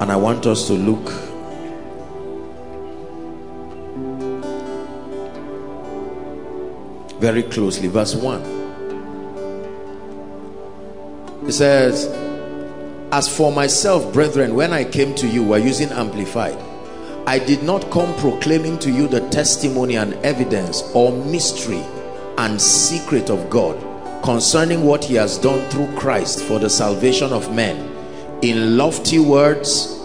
and I want us to look very closely. Verse 1. It says, "As for myself, brethren, when I came to you," we're using Amplified, "I did not come proclaiming to you the testimony and evidence or mystery and secret of God, concerning what he has done through Christ for the salvation of men, in lofty words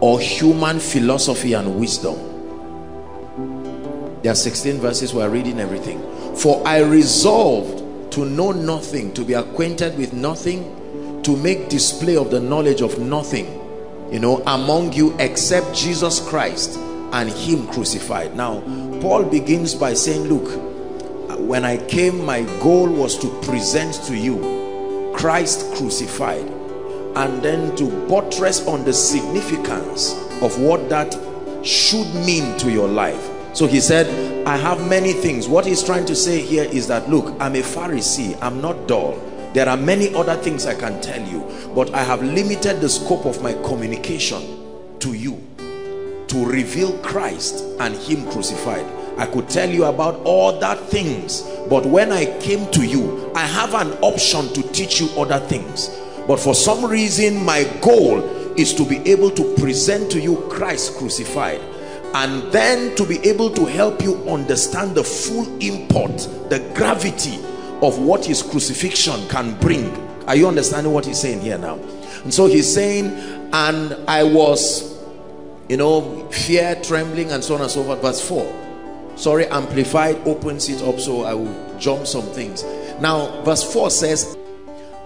or human philosophy and wisdom." There are 16 verses, we are reading everything. "For I resolved to know nothing, to be acquainted with nothing, to make display of the knowledge of nothing, you know, among you except Jesus Christ and him crucified." Now, Paul begins by saying, look, when I came, my goal was to present to you Christ crucified, and then to buttress on the significance of what that should mean to your life. So he said, I have many things. What he's trying to say here is that, look, I'm a Pharisee, I'm not dull. There are many other things I can tell you, but I have limited the scope of my communication to you to reveal Christ and him crucified. I could tell you about all that things, but when I came to you, I have an option to teach you other things. But for some reason, my goal is to be able to present to you Christ crucified, and then to be able to help you understand the full import, the gravity of what his crucifixion can bring. Are you understanding what he's saying here now? And so he's saying, and I was, you know, fear, trembling, and so on and so forth. Verse 4. Sorry, Amplified opens it up, so I will jump some things. Now, verse 4 says,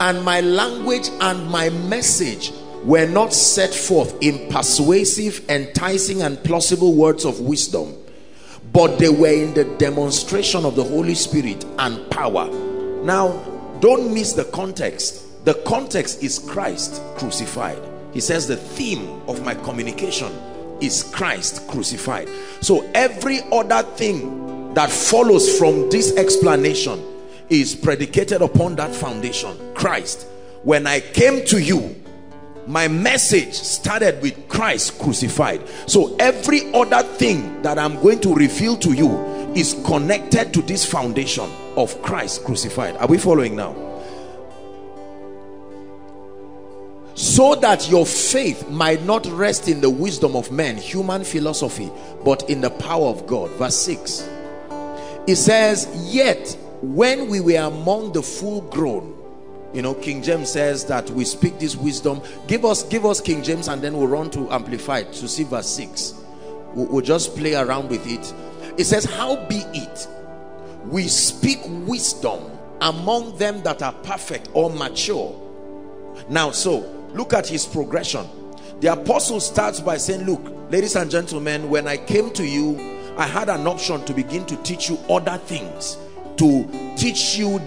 "And my language and my message were not set forth in persuasive, enticing, and plausible words of wisdom, but they were in the demonstration of the Holy Spirit and power." Now, don't miss the context. The context is Christ crucified. He says, the theme of my communication is Christ crucified. So every other thing that follows from this explanation is predicated upon that foundation. Christ. When I came to you, my message started with Christ crucified. So every other thing that I'm going to reveal to you is connected to this foundation of Christ crucified. Are we following now? "So that your faith might not rest in the wisdom of men, human philosophy, but in the power of God." Verse 6. It says, "Yet when we were among the full grown," you know, King James says that we speak this wisdom. Give us King James, and then we'll run to Amplified to see verse 6. We'll just play around with it. It says, "How be it, we speak wisdom among them that are perfect or mature." Now, so look at his progression. The apostle starts by saying, look, ladies and gentlemen, when I came to you, I had an option to begin to teach you other things, to teach you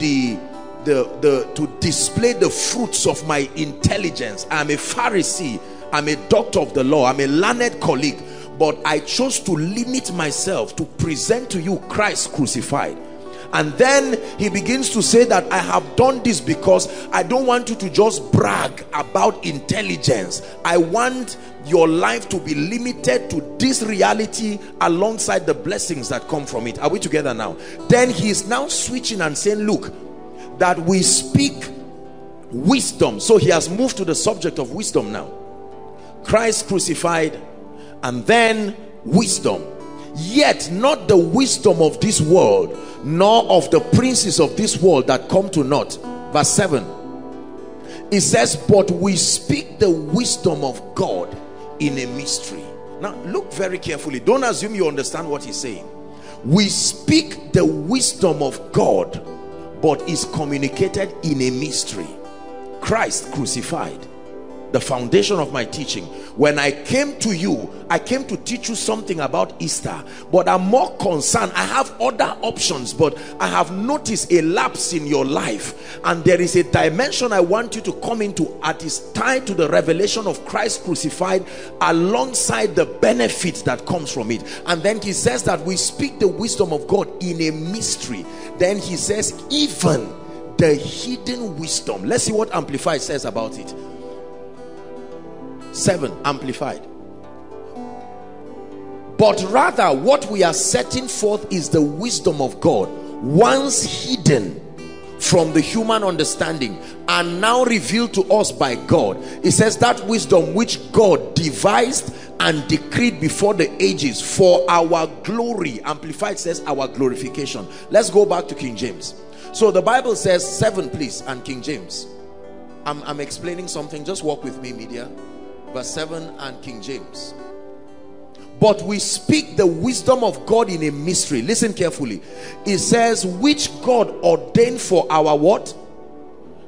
to display the fruits of my intelligence. I'm a Pharisee, I'm a doctor of the law, I'm a learned colleague, but I chose to limit myself to present to you Christ crucified. And then he begins to say that I have done this because I don't want you to just brag about intelligence. I want your life to be limited to this reality alongside the blessings that come from it. Are we together now? Then he is now switching and saying, look, that we speak wisdom. So he has moved to the subject of wisdom now. Christ crucified, and then wisdom. Yet not the wisdom of this world, nor of the princes of this world that come to naught. Verse 7, it says, but we speak the wisdom of God in a mystery. Now look very carefully. Don't assume you understand what he's saying. We speak the wisdom of God, but is communicated in a mystery. Christ crucified, the foundation of my teaching. When I came to you, I came to teach you something about Easter, but I'm more concerned. I have other options, but I have noticed a lapse in your life, and there is a dimension I want you to come into that is tied to the revelation of Christ crucified alongside the benefits that comes from it. And then he says that we speak the wisdom of God in a mystery. Then he says, even the hidden wisdom. Let's see what Amplified says about it. 7, Amplified. But rather what we are setting forth is the wisdom of God, once hidden from the human understanding and now revealed to us by God. It says that wisdom which God devised and decreed before the ages for our glory. Amplified says our glorification. Let's go back to King James. So the Bible says 7, please, and King James. I'm explaining something. Just walk with me, media. Verse 7 and King James. But we speak the wisdom of God in a mystery. Listen carefully. It says, which God ordained for our what?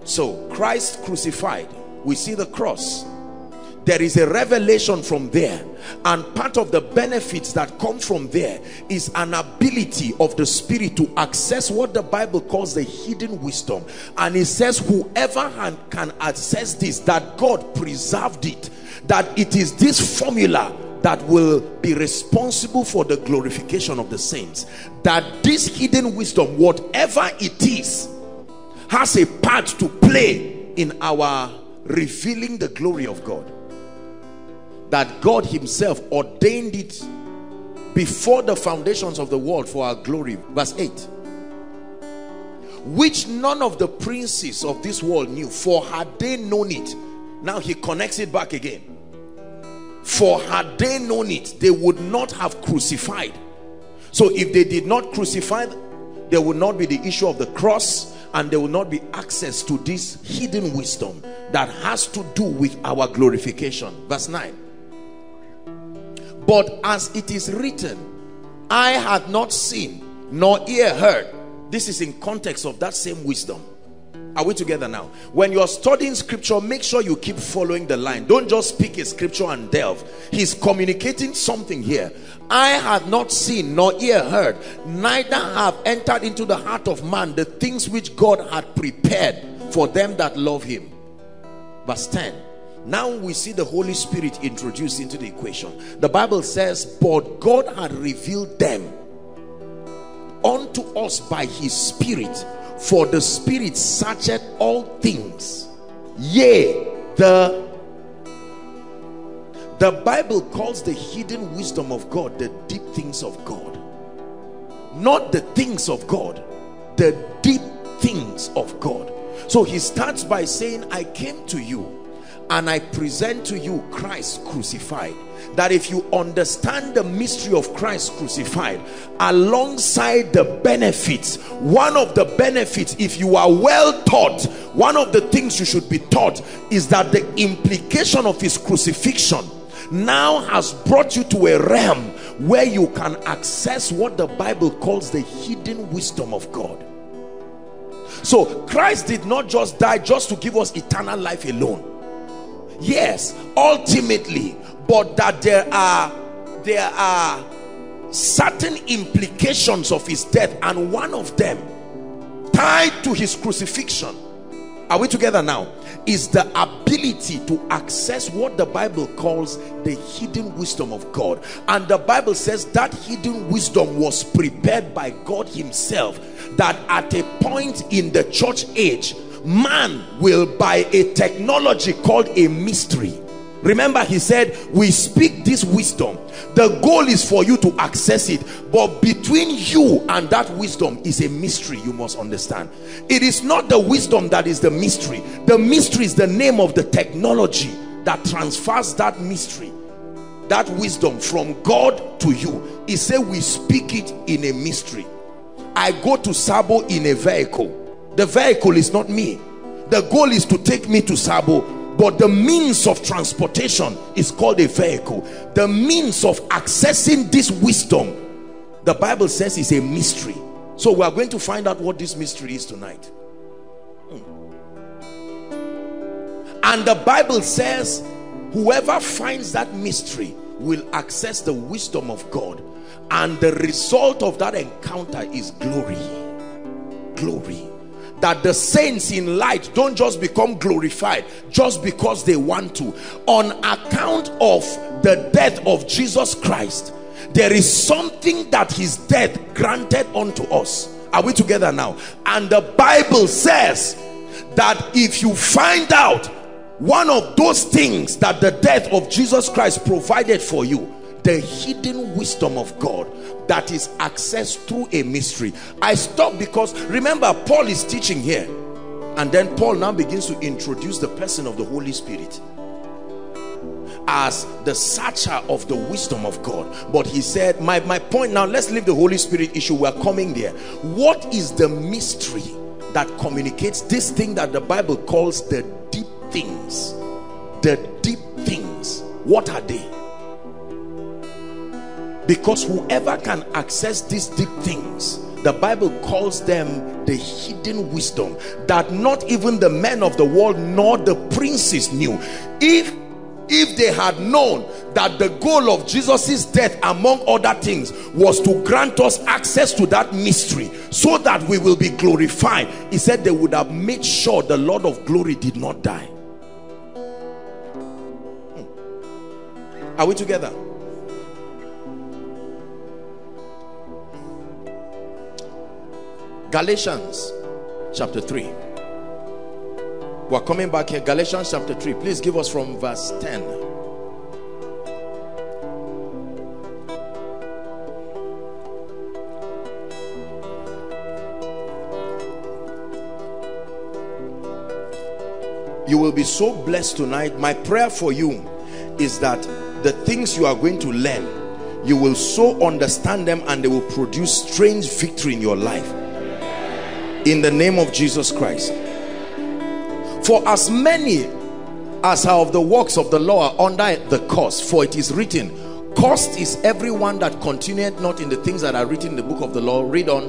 So Christ crucified. We see the cross. There is a revelation from there, and part of the benefits that come from there is an ability of the Spirit to access what the Bible calls the hidden wisdom. And it says whoever can access this, that God preserved it, that it is this formula that will be responsible for the glorification of the saints, that this hidden wisdom, whatever it is, has a part to play in our revealing the glory of God. That God himself ordained it before the foundations of the world for our glory. Verse 8. Which none of the princes of this world knew, for had they known it. Now he connects it back again. For had they known it, they would not have crucified. So if they did not crucify, there would not be the issue of the cross, and there will not be access to this hidden wisdom that has to do with our glorification. Verse 9. But as it is written, I had not seen, nor ear heard. This is in context of that same wisdom. Are we together now? When you're studying scripture, make sure you keep following the line. Don't just pick a scripture and delve. He's communicating something here. I had not seen, nor ear heard, neither have entered into the heart of man the things which God had prepared for them that love him. Verse 10. Now we see the Holy Spirit introduced into the equation. The Bible says, but God had revealed them unto us by his Spirit, for the Spirit searcheth all things, yea, the Bible calls the hidden wisdom of God the deep things of God. Not the things of God, the deep things of God. So he starts by saying, I came to you and I present to you Christ crucified. That if you understand the mystery of Christ crucified alongside the benefits, one of the benefits, if you are well taught, one of the things you should be taught is that the implication of his crucifixion now has brought you to a realm where you can access what the Bible calls the hidden wisdom of God. So Christ did not just die just to give us eternal life alone. Yes, ultimately, but that there are certain implications of his death, and one of them tied to his crucifixion, are we together now, is the ability to access what the Bible calls the hidden wisdom of God. And the Bible says that hidden wisdom was prepared by God himself, that at a point in the church age, man will, by a technology called a mystery. Remember, he said, we speak this wisdom. The goal is for you to access it, but between you and that wisdom is a mystery you must understand. It is not the wisdom that is the mystery. The mystery is the name of the technology that transfers that mystery that wisdom from God to you. He said we speak it in a mystery. I go to Sabo in a vehicle. The vehicle is not me. The goal is to take me to Sabo, but the means of transportation is called a vehicle. The means of accessing this wisdom, the Bible says, is a mystery. So we are going to find out what this mystery is tonight. And the Bible says whoever finds that mystery will access the wisdom of God, and the result of that encounter is glory. Glory. That the saints in light don't just become glorified just because they want to. On account of the death of Jesus Christ, there is something that his death granted unto us. Are we together now? And the Bible says that if you find out one of those things that the death of Jesus Christ provided for you, the hidden wisdom of God that is accessed through a mystery. I stop because remember, Paul is teaching here, and then Paul now begins to introduce the person of the Holy Spirit as the searcher of the wisdom of God. But he said, my point now, let's leave the Holy Spirit issue, we're coming there. What is the mystery that communicates this thing that the Bible calls the deep things? The deep things, what are they? Because whoever can access these deep things, the Bible calls them the hidden wisdom that not even the men of the world nor the princes knew. If they had known that the goal of Jesus's death, among other things, was to grant us access to that mystery so that we will be glorified, he said they would have made sure the Lord of glory did not die. Are we together? Galatians chapter 3. We're coming back here. Galatians chapter 3. Please give us from verse 10. You will be so blessed tonight. My prayer for you is that the things you are going to learn, you will so understand them and they will produce strange victory in your life. In the name of Jesus Christ. For as many as are of the works of the law are under the curse, for it is written, cursed is everyone that continueth not in the things that are written in the book of the law. Read on.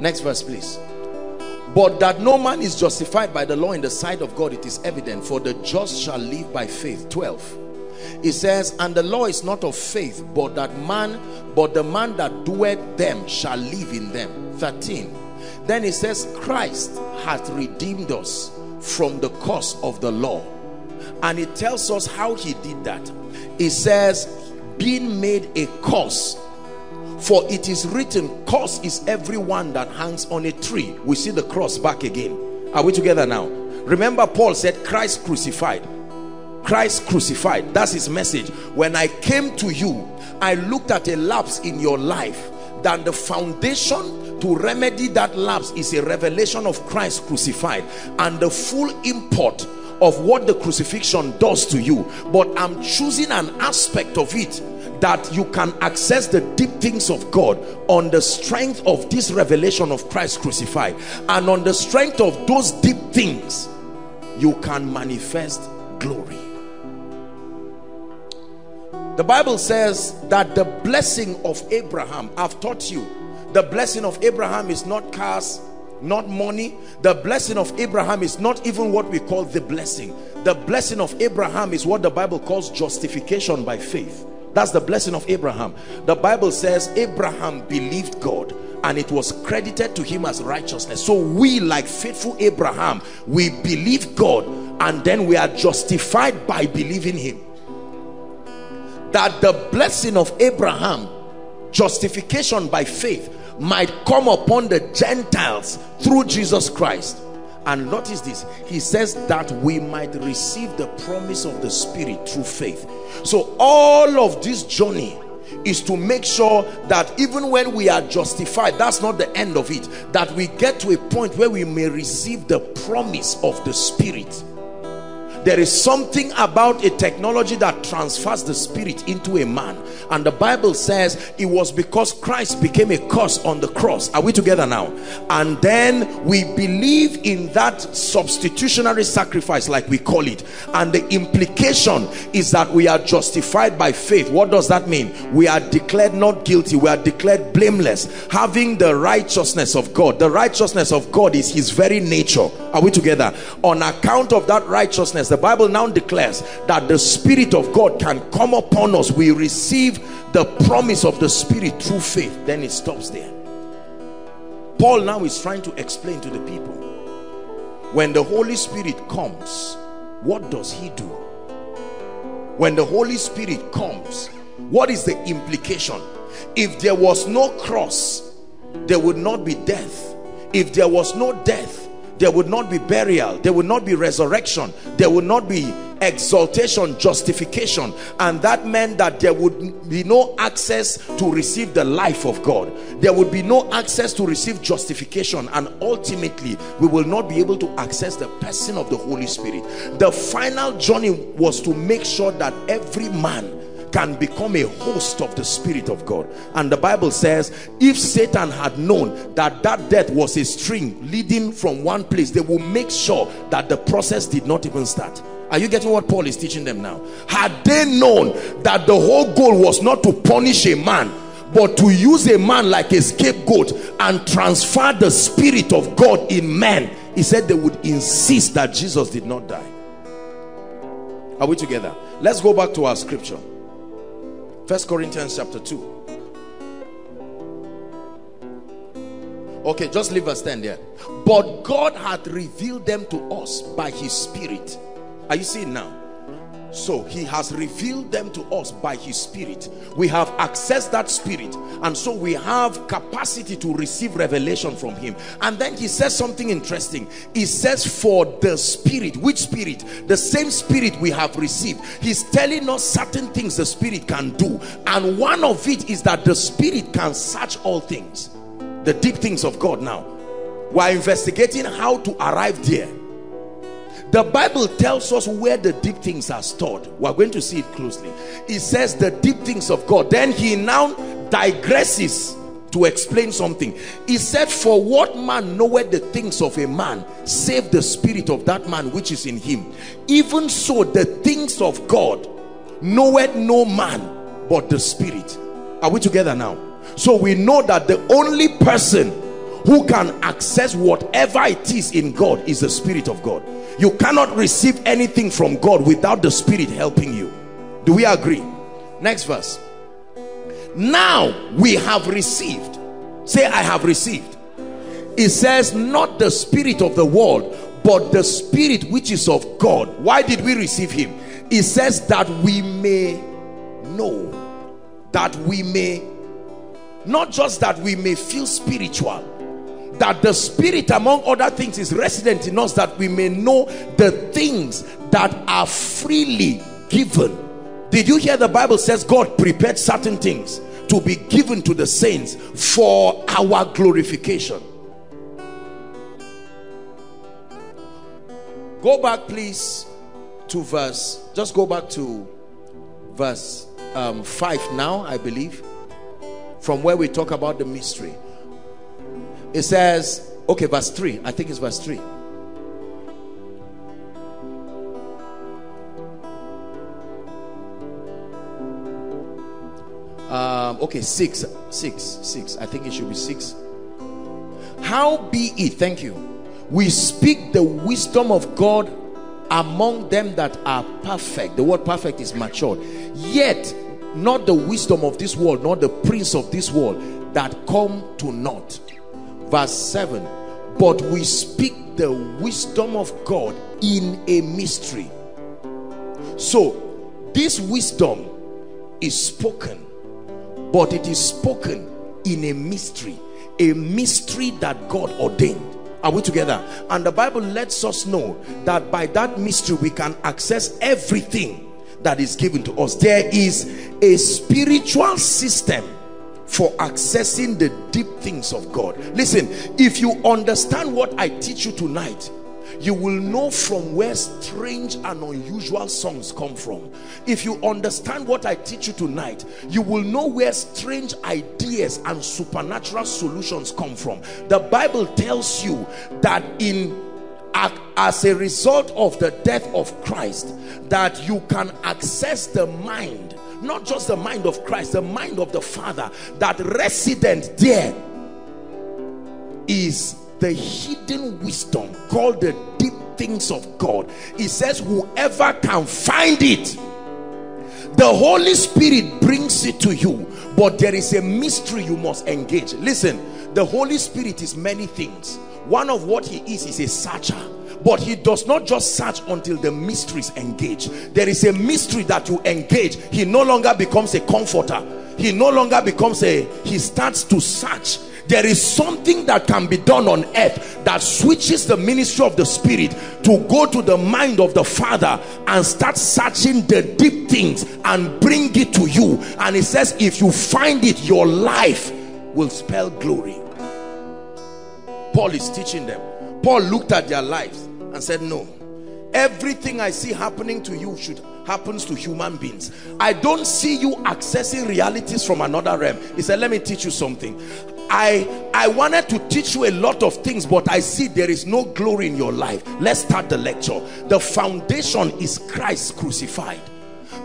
Next verse, please. But that no man is justified by the law in the sight of God, it is evident, for the just shall live by faith. 12. It says, and the law is not of faith, but the man that doeth them shall live in them. 13. Then it says, Christ hath redeemed us from the curse of the law. And it tells us how he did that. It says, being made a curse. For it is written, cursed is everyone that hangs on a tree. We see the cross back again. Are we together now? Remember, Paul said, Christ crucified. Christ crucified. That's his message. When I came to you, I looked at a lapse in your life. Than the foundation to remedy that lapse is a revelation of Christ crucified and the full import of what the crucifixion does to you. But I'm choosing an aspect of it that you can access the deep things of God on the strength of this revelation of Christ crucified, and on the strength of those deep things you can manifest glory. The Bible says that the blessing of Abraham, I've taught you, the blessing of Abraham is not cars, not money. The blessing of Abraham is not even what we call the blessing. The blessing of Abraham is what the Bible calls justification by faith. That's the blessing of Abraham. The Bible says Abraham believed God and it was credited to him as righteousness. So we, like faithful Abraham, we believe God and then we are justified by believing him. That the blessing of Abraham, justification by faith, might come upon the Gentiles through Jesus Christ. And notice this, he says that we might receive the promise of the Spirit through faith. So all of this journey is to make sure that even when we are justified, that's not the end of it, that we get to a point where we may receive the promise of the Spirit. There is something about a technology that transfers the spirit into a man. And the Bible says it was because Christ became a curse on the cross. Are we together now? And then we believe in that substitutionary sacrifice, like we call it. And the implication is that we are justified by faith. What does that mean? We are declared not guilty. We are declared blameless, having the righteousness of God. The righteousness of God is his very nature. Are we together? On account of that righteousness, the Bible now declares that the Spirit of God can come upon us. We receive the promise of the Spirit through faith. Then it stops there. Paul now is trying to explain to the people, when the Holy Spirit comes, what does he do? When the Holy Spirit comes, what is the implication? If there was no cross, there would not be death. If there was no death, there would not be burial. There would not be resurrection. There would not be exaltation, justification. And that meant that there would be no access to receive the life of God. There would be no access to receive justification. And ultimately, we will not be able to access the person of the Holy Spirit. The final journey was to make sure that every man can become a host of the Spirit of God. And the Bible says, if Satan had known that that death was a string leading from one place, they will make sure that the process did not even start. Are you getting what Paul is teaching them now? Had they known that the whole goal was not to punish a man, but to use a man like a scapegoat and transfer the Spirit of God in man, he said they would insist that Jesus did not die. Are we together? Let's go back to our scripture. 1 Corinthians chapter 2. Okay, just leave us stand there. But God hath revealed them to us by his Spirit. Are you seeing now? So he has revealed them to us by his Spirit. We have accessed that Spirit, and so we have capacity to receive revelation from him. And then he says something interesting. He says, for the Spirit. Which Spirit? The same Spirit we have received. He's telling us certain things the Spirit can do, and one of it is that the Spirit can search all things, the deep things of God. Now we're investigating how to arrive there. The Bible tells us where the deep things are stored. We're going to see it closely. It says the deep things of God. Then he now digresses to explain something. He said, for what man knoweth the things of a man, save the spirit of that man which is in him? Even so, the things of God knoweth no man but the Spirit. Are we together now? So we know that the only person who can access whatever it is in God is the Spirit of God. You cannot receive anything from God without the Spirit helping you. Do we agree? Next verse. Now we have received. Say, I have received. It says, not the spirit of the world, but the Spirit which is of God. Why did we receive him? It says that we may know. That we may, not just that we may feel spiritual, that the Spirit among other things is resident in us, that we may know the things that are freely given. Did you hear? The Bible says God prepared certain things to be given to the saints for our glorification. Go back please to verse, just go back to verse 5 now, I believe, from where we talk about the mystery. It says, okay, verse 3. I think it's verse 3. Okay, 6. I think it should be 6. How be it, thank you, we speak the wisdom of God among them that are perfect. The word perfect is matured. Yet, not the wisdom of this world, not the prince of this world, that come to naught. Verse 7, but we speak the wisdom of God in a mystery. So this wisdom is spoken, but it is spoken in a mystery, a mystery that God ordained. Are we together? And the Bible lets us know that by that mystery we can access everything that is given to us. There is a spiritual system for accessing the deep things of God. Listen, if you understand what I teach you tonight, You will know from where strange and unusual songs come from. If you understand what I teach you tonight, you will know where strange ideas and supernatural solutions come from. The Bible tells you that as a result of the death of Christ, that you can access the mind, not just the mind of Christ, the mind of the Father, that resident there is the hidden wisdom called the deep things of God. It says whoever can find it, the Holy Spirit brings it to you, but there is a mystery you must engage. Listen, the Holy Spirit is many things. One of what he is a searcher, but he does not just search until the mystery is engaged. There is a mystery that you engage. He no longer becomes a comforter. He no longer becomes a, he starts to search. There is something that can be done on earth that switches the ministry of the Spirit to go to the mind of the Father and start searching the deep things and bring it to you. And it says if you find it, your life will spell glory. Paul is teaching them. Paul looked at their lives and said, no, everything I see happening to you should happens to human beings. I don't see you accessing realities from another realm. He said, let me teach you something. I wanted to teach you a lot of things, but I see there is no glory in your life. Let's start the lecture. The foundation is Christ crucified.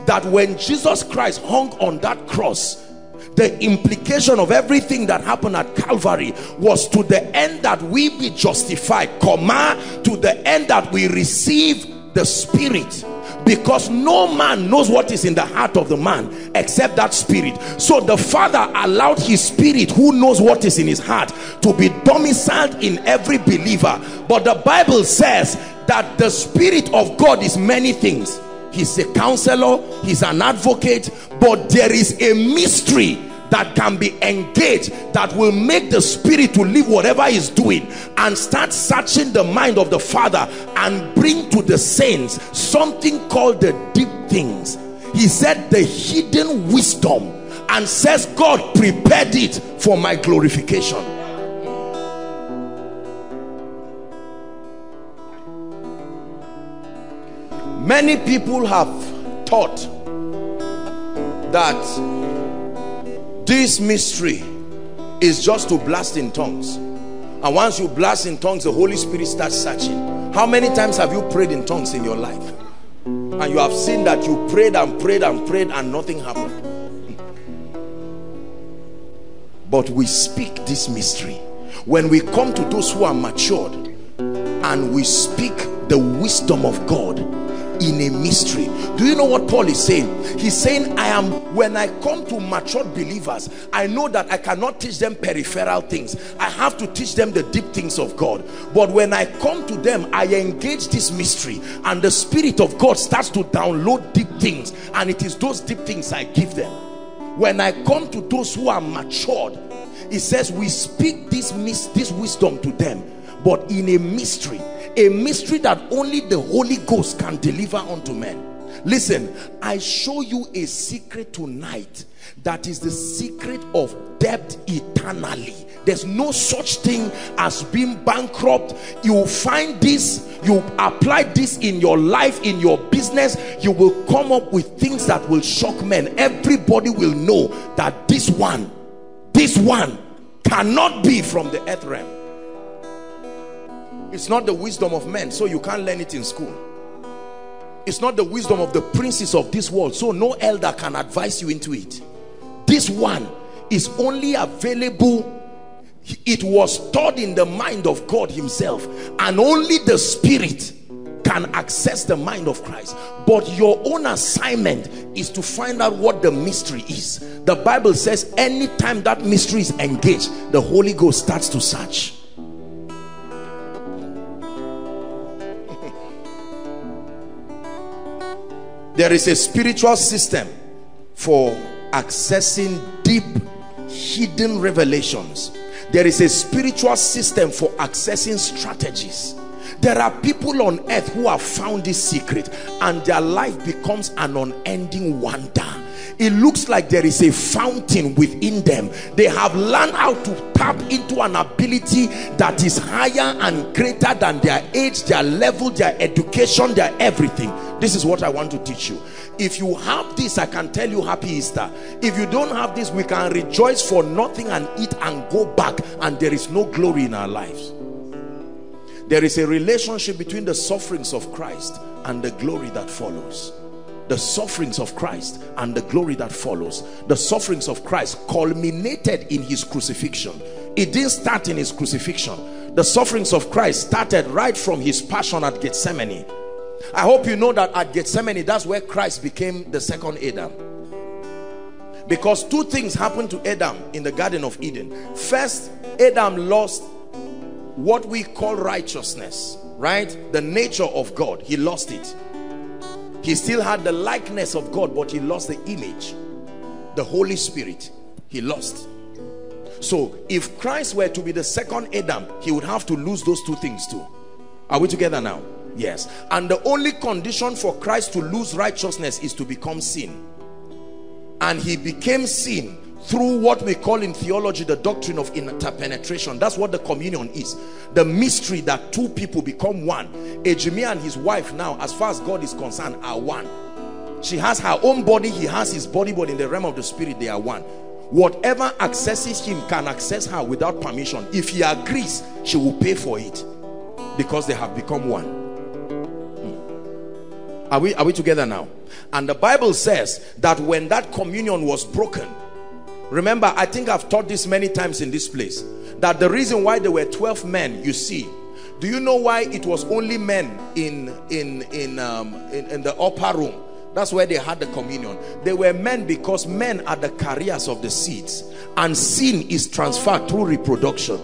That when Jesus Christ hung on that cross, the implication of everything that happened at Calvary was to the end that we be justified, comma, to the end that we receive the Spirit, because no man knows what is in the heart of the man except that Spirit. So the Father allowed his Spirit, who knows what is in his heart, to be domiciled in every believer. But the Bible says that the Spirit of God is many things. He's a counselor, he's an advocate, but there is a mystery that can be engaged that will make the Spirit to leave whatever he's doing and start searching the mind of the Father and bring to the saints something called the deep things. He said the hidden wisdom, and says God prepared it for my glorification. Many people have taught that this mystery is just to blast in tongues. And once you blast in tongues, the Holy Spirit starts searching. How many times have you prayed in tongues in your life? And you have seen that you prayed and prayed and prayed and nothing happened. But we speak this mystery. When we come to those who are matured and we speak the wisdom of God in a mystery. Do you know what Paul is saying? He's saying, I am, when I come to matured believers, I know that I cannot teach them peripheral things. I have to teach them the deep things of God. But when I come to them, I engage this mystery, and the Spirit of God starts to download deep things, and it is those deep things I give them. When I come to those who are matured, it says we speak this wisdom to them, but in a mystery. A mystery that only the Holy Ghost can deliver unto men. Listen, I show you a secret tonight that is the secret of debt eternally. There's no such thing as being bankrupt. You find this, you apply this in your life, in your business, you will come up with things that will shock men. Everybody will know that this one cannot be from the earth realm. It's not the wisdom of men, so you can't learn it in school. It's not the wisdom of the princes of this world, so no elder can advise you into it. This one is only available. It was stored in the mind of God himself, and only the Spirit can access the mind of Christ. But your own assignment is to find out what the mystery is. The Bible says anytime that mystery is engaged, the Holy Ghost starts to search. There is a spiritual system for accessing deep, hidden revelations. There is a spiritual system for accessing strategies. There are people on earth who have found this secret, and their life becomes an unending wonder. it looks like there is a fountain within them. They have learned how to tap into an ability that is higher and greater than their age, their level, their education, their everything. This is what I want to teach you. If you have this, I can tell you happy Easter. If you don't have this, we can rejoice for nothing and eat and go back, and there is no glory in our lives. There is a relationship between the sufferings of Christ and the glory that follows. The sufferings of Christ and the glory that follows. The sufferings of Christ culminated in his crucifixion. It didn't start in his crucifixion. The sufferings of Christ started right from his passion at Gethsemane. I hope you know that at Gethsemane, that's where Christ became the second Adam. Because two things happened to Adam in the Garden of Eden. First, Adam lost what we call righteousness, right? The nature of God. He lost it. He still had the likeness of God, but he lost the image. The Holy Spirit, he lost. So if Christ were to be the second Adam, he would have to lose those two things too. Are we together now? Yes. And the only condition for Christ to lose righteousness is to become sin. And he became sin through what we call in theology the doctrine of interpenetration. That's what the communion is. The mystery that two people become one. Ejimi and his wife now, as far as God is concerned, are one. She has her own body, he has his body, but in the realm of the spirit they are one. Whatever accesses him can access her without permission. If he agrees, she will pay for it, because they have become one. Are we together now? And the Bible says that when that communion was broken, remember, I think I've taught this many times in this place, that the reason why there were 12 men, you see, do you know why it was only men in the upper room? That's where they had the communion. They were men because men are the carriers of the seeds, and sin is transferred through reproduction.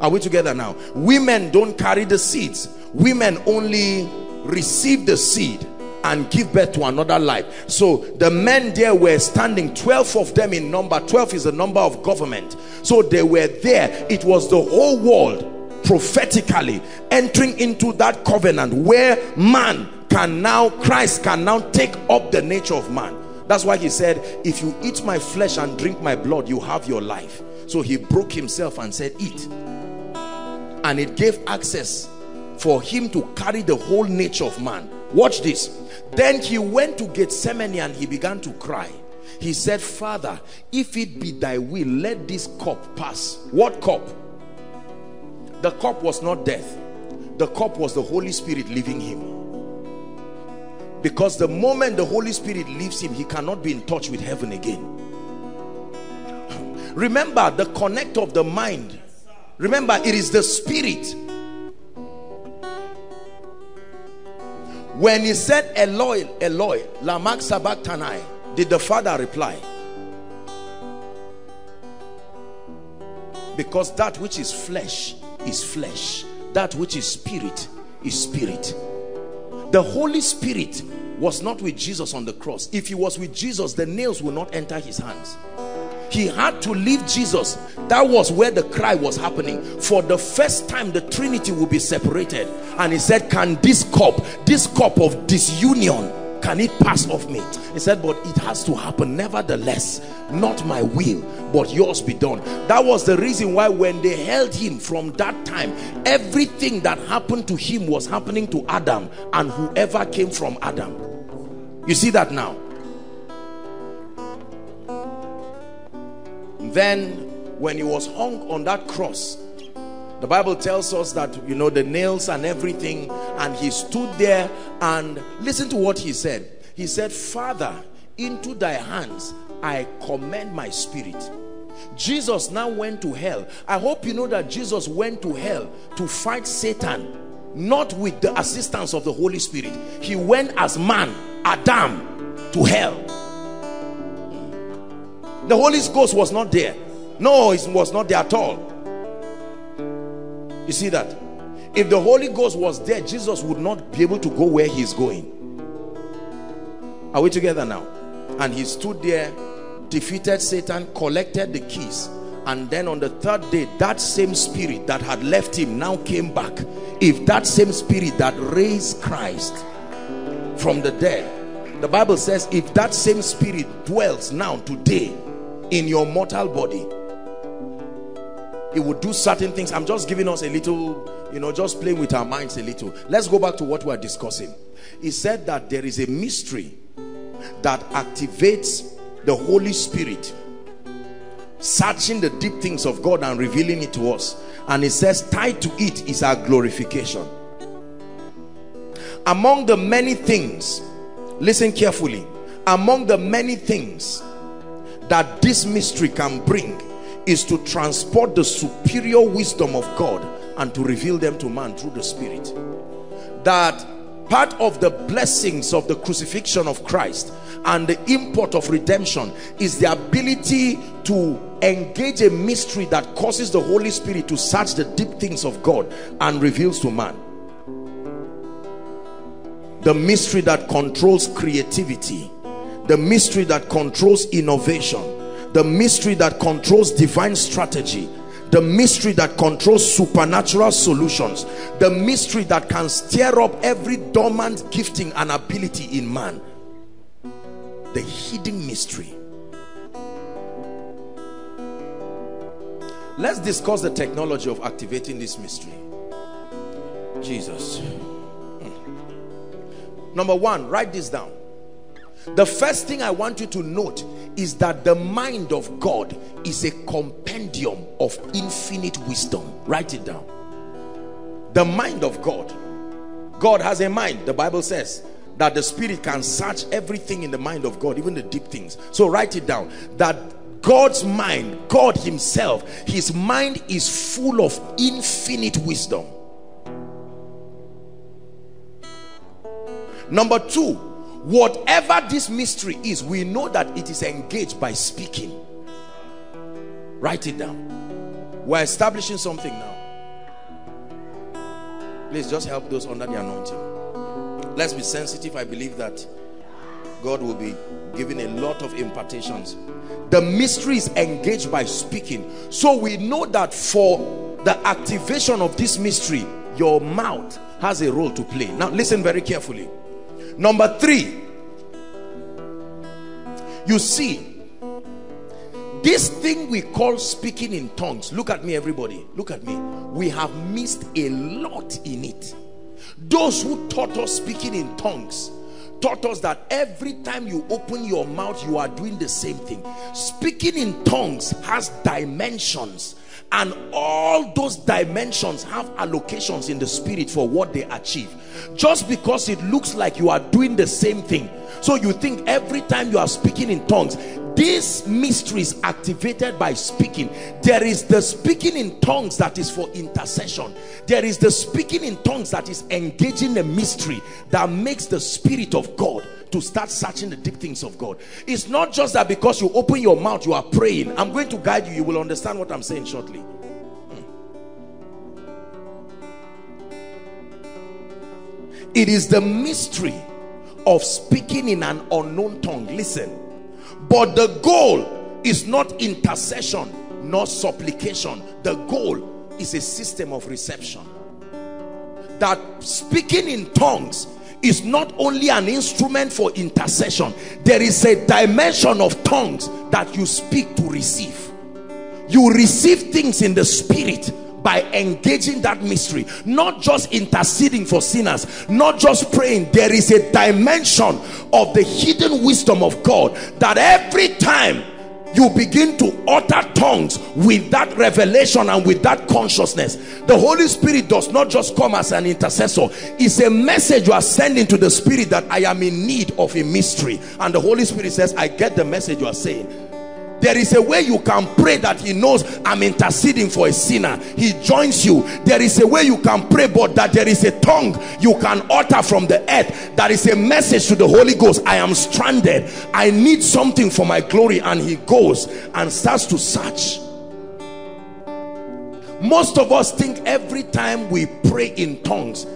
Are we together now? Women don't carry the seeds. Women only receive the seed and give birth to another life. So the men there were standing, 12 of them in number. 12 is the number of government. So they were there. It was the whole world prophetically entering into that covenant where man can now, Christ can now take up the nature of man. That's why he said, if you eat my flesh and drink my blood, you have your life. So he broke himself and said, eat. And it gave access for him to carry the whole nature of man. Watch this. Then he went to Gethsemane and he began to cry. He said, Father, if it be thy will, let this cup pass. What cup? The cup was not death. The cup was the Holy Spirit leaving him. Because the moment the Holy Spirit leaves him, he cannot be in touch with heaven again. Remember, the connect of the mind. Remember, it is the spirit. When he said, Eloi, Eloi, lama sabachthani, did the Father reply? Because that which is flesh is flesh. That which is spirit is spirit. The Holy Spirit was not with Jesus on the cross. If he was with Jesus, the nails would not enter his hands. He had to leave Jesus. That was where the cry was happening. For the first time, the Trinity will be separated. And he said, can this cup of disunion, can it pass off me? He said, but it has to happen. Nevertheless, not my will, but yours be done. That was the reason why when they held him from that time, everything that happened to him was happening to Adam and whoever came from Adam. You see that now? Then when he was hung on that cross, the Bible tells us that, you know, the nails and everything, and he stood there, and listen to what he said. He said, Father, into thy hands I commend my spirit. Jesus now went to hell. I hope you know that Jesus went to hell to fight Satan, not with the assistance of the Holy Spirit. He went as man, Adam, to hell. The Holy Ghost was not there. No, it was not there at all. You see that? If the Holy Ghost was there, Jesus would not be able to go where he's going. Are we together now? And he stood there, defeated Satan, collected the keys. And then on the third day, that same spirit that had left him now came back. If that same spirit that raised Christ from the dead The Bible says if that same spirit dwells now today in your mortal body, it would do certain things. I'm just giving us a little, just playing with our minds a little. Let's go back to what we're discussing. He said that there is a mystery that activates the Holy Spirit, searching the deep things of God and revealing it to us. And it says tied to it is our glorification. Among the many things, listen carefully, among the many things that this mystery can bring is to transport the superior wisdom of God and to reveal them to man through the Spirit. That part of the blessings of the crucifixion of Christ and the import of redemption is the ability to engage a mystery that causes the Holy Spirit to search the deep things of God and reveals to man. The mystery that controls creativity, the mystery that controls innovation, the mystery that controls divine strategy, the mystery that controls supernatural solutions, the mystery that can stir up every dormant gifting and ability in man. The hidden mystery. Let's discuss the technology of activating this mystery. Jesus. Number one, write this down. The first thing I want you to note is that the mind of God is a compendium of infinite wisdom. Write it down. The mind of God. God has a mind. The Bible says that the Spirit can search everything in the mind of God, even the deep things. So write it down. That God's mind, God himself, his mind is full of infinite wisdom. Number two, whatever this mystery is, we know that it is engaged by speaking. Write it down. We're establishing something now. Please just help those under the anointing. Let's be sensitive. I believe that God will be giving a lot of impartations. The mystery is engaged by speaking. So we know that for the activation of this mystery, your mouth has a role to play. Now listen very carefully. Number three, you see, this thing we call speaking in tongues, look at me everybody, look at me, we have missed a lot in it. Those who taught us speaking in tongues taught us that every time you open your mouth, you are doing the same thing. Speaking in tongues has dimensions, and all those dimensions have allocations in the Spirit for what they achieve. Just because it looks like you are doing the same thing, so you think every time you are speaking in tongues, this mystery is activated by speaking. There is the speaking in tongues that is for intercession. There is the speaking in tongues that is engaging the mystery that makes the Spirit of God to start searching the deep things of God. It's not just that because you open your mouth you are praying. I'm going to guide you. You will understand what I'm saying shortly. It is the mystery of speaking in an unknown tongue. Listen. But the goal is not intercession, nor supplication. The goal is a system of reception. That speaking in tongues is not only an instrument for intercession. There is a dimension of tongues that you speak to receive. You receive things in the Spirit by engaging that mystery. Not just interceding for sinners, not just praying. There is a dimension of the hidden wisdom of God that every time you begin to utter tongues with that revelation and with that consciousness, the Holy Spirit does not just come as an intercessor. It's a message you are sending to the Spirit that I am in need of a mystery. And the Holy Spirit says, I get the message you are saying. There is a way you can pray that he knows I'm interceding for a sinner. He joins you. There is a way you can pray, but that there is a tongue you can utter from the earth. That is a message to the Holy Ghost. I am stranded. I need something for my glory. And he goes and starts to search. Most of us think every time we pray in tongues,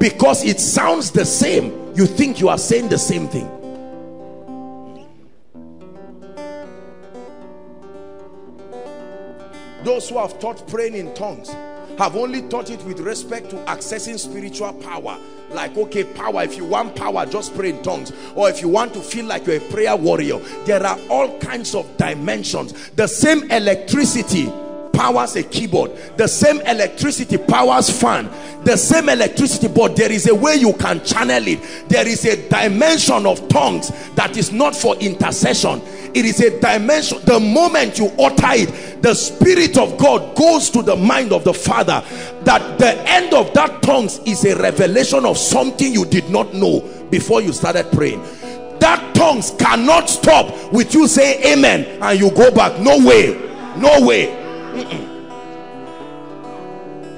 because it sounds the same, you think you are saying the same thing. Those who have taught praying in tongues have only taught it with respect to accessing spiritual power Like, okay, power. If you want power, just pray in tongues. Or if you want to feel like you're a prayer warrior, there are all kinds of dimensions. The same electricity powers a keyboard, the same electricity powers fan, the same electricity, but there is a way you can channel it. There is a dimension of tongues that is not for intercession. It is a dimension. The moment you utter it, the Spirit of God goes to the mind of the Father. That the end of that tongues is a revelation of something you did not know before you started praying. That tongues cannot stop with you saying amen and you go back. No way, no way.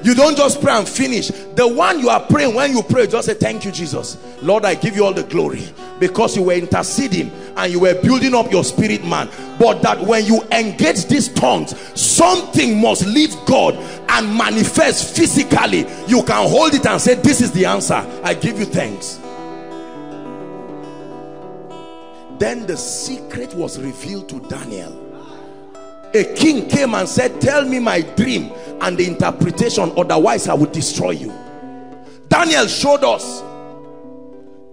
You don't just pray and finish. The one you are praying, when you pray, just say, thank you, Jesus. Lord, I give you all the glory, because you were interceding and you were building up your spirit man. But that when you engage these tongues, something must leave God and manifest physically. You can hold it and say, this is the answer. I give you thanks. Then the secret was revealed to Daniel. A king came and said, tell me my dream and the interpretation, otherwise I will destroy you. Daniel showed us.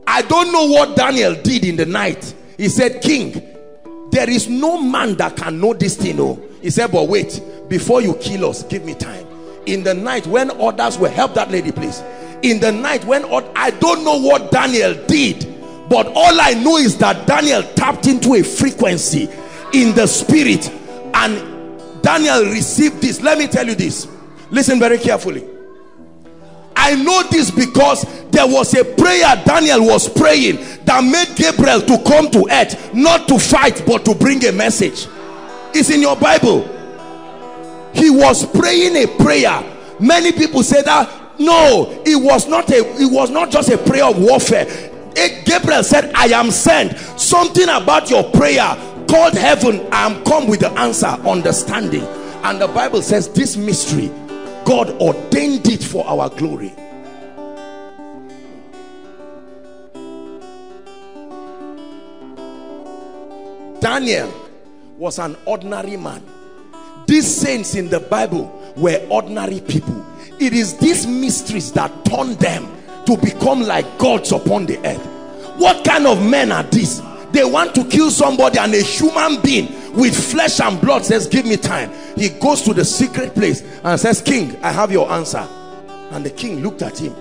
I don't know what Daniel did in the night. He said, King, there is no man that can know this thing. He said, but wait, before you kill us, give me time. In the night when others will help that lady, please. In the night when I don't know what Daniel did, but all I know is that Daniel tapped into a frequency in the spirit. And Daniel received this. Let me tell you this. Listen very carefully. I know this because there was a prayer Daniel was praying that made Gabriel to come to earth, not to fight, but to bring a message. It's in your Bible. He was praying a prayer. Many people say that no, it was not just a prayer of warfare. Gabriel said, I am sent. Something about your prayer called heaven, I am come with the answer, understanding. And the Bible says this mystery, God ordained it for our glory. Daniel was an ordinary man. These saints in the Bible were ordinary people. It is these mysteries that turned them to become like gods upon the earth. What kind of men are these? They want to kill somebody, and a human being with flesh and blood says, give me time. He goes to the secret place and says, King, I have your answer. And the king looked at him.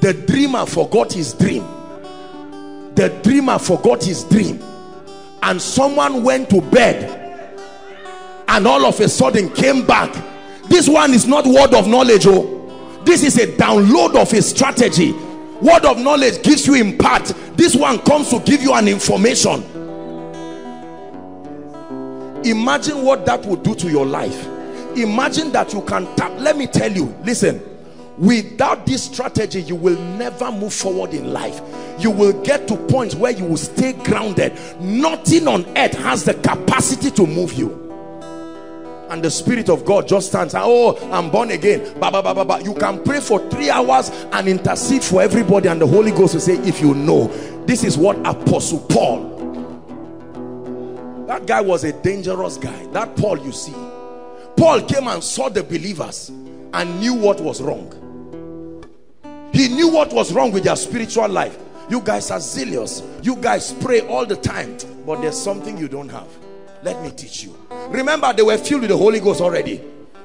The dreamer forgot his dream. The dreamer forgot his dream. And someone went to bed and all of a sudden came back. This one is not word of knowledge. Oh, this is a download of a strategy. Word of knowledge gives you in part. This one comes to give you an information. Imagine what that would do to your life. Imagine that you can tap. Let me tell you, listen, without this strategy, you will never move forward in life. You will get to points where you will stay grounded. Nothing on earth has the capacity to move you. And the Spirit of God just stands, oh, I'm born again. Ba, ba, ba, ba, ba. You can pray for 3 hours and intercede for everybody, and the Holy Ghost will say, if you know. This is what Apostle Paul. That guy was a dangerous guy. That Paul you see. Paul came and saw the believers and knew what was wrong. He knew what was wrong with their spiritual life. You guys are zealous. You guys pray all the time, but there's something you don't have. Let me teach you. Remember, they were filled with the Holy Ghost already.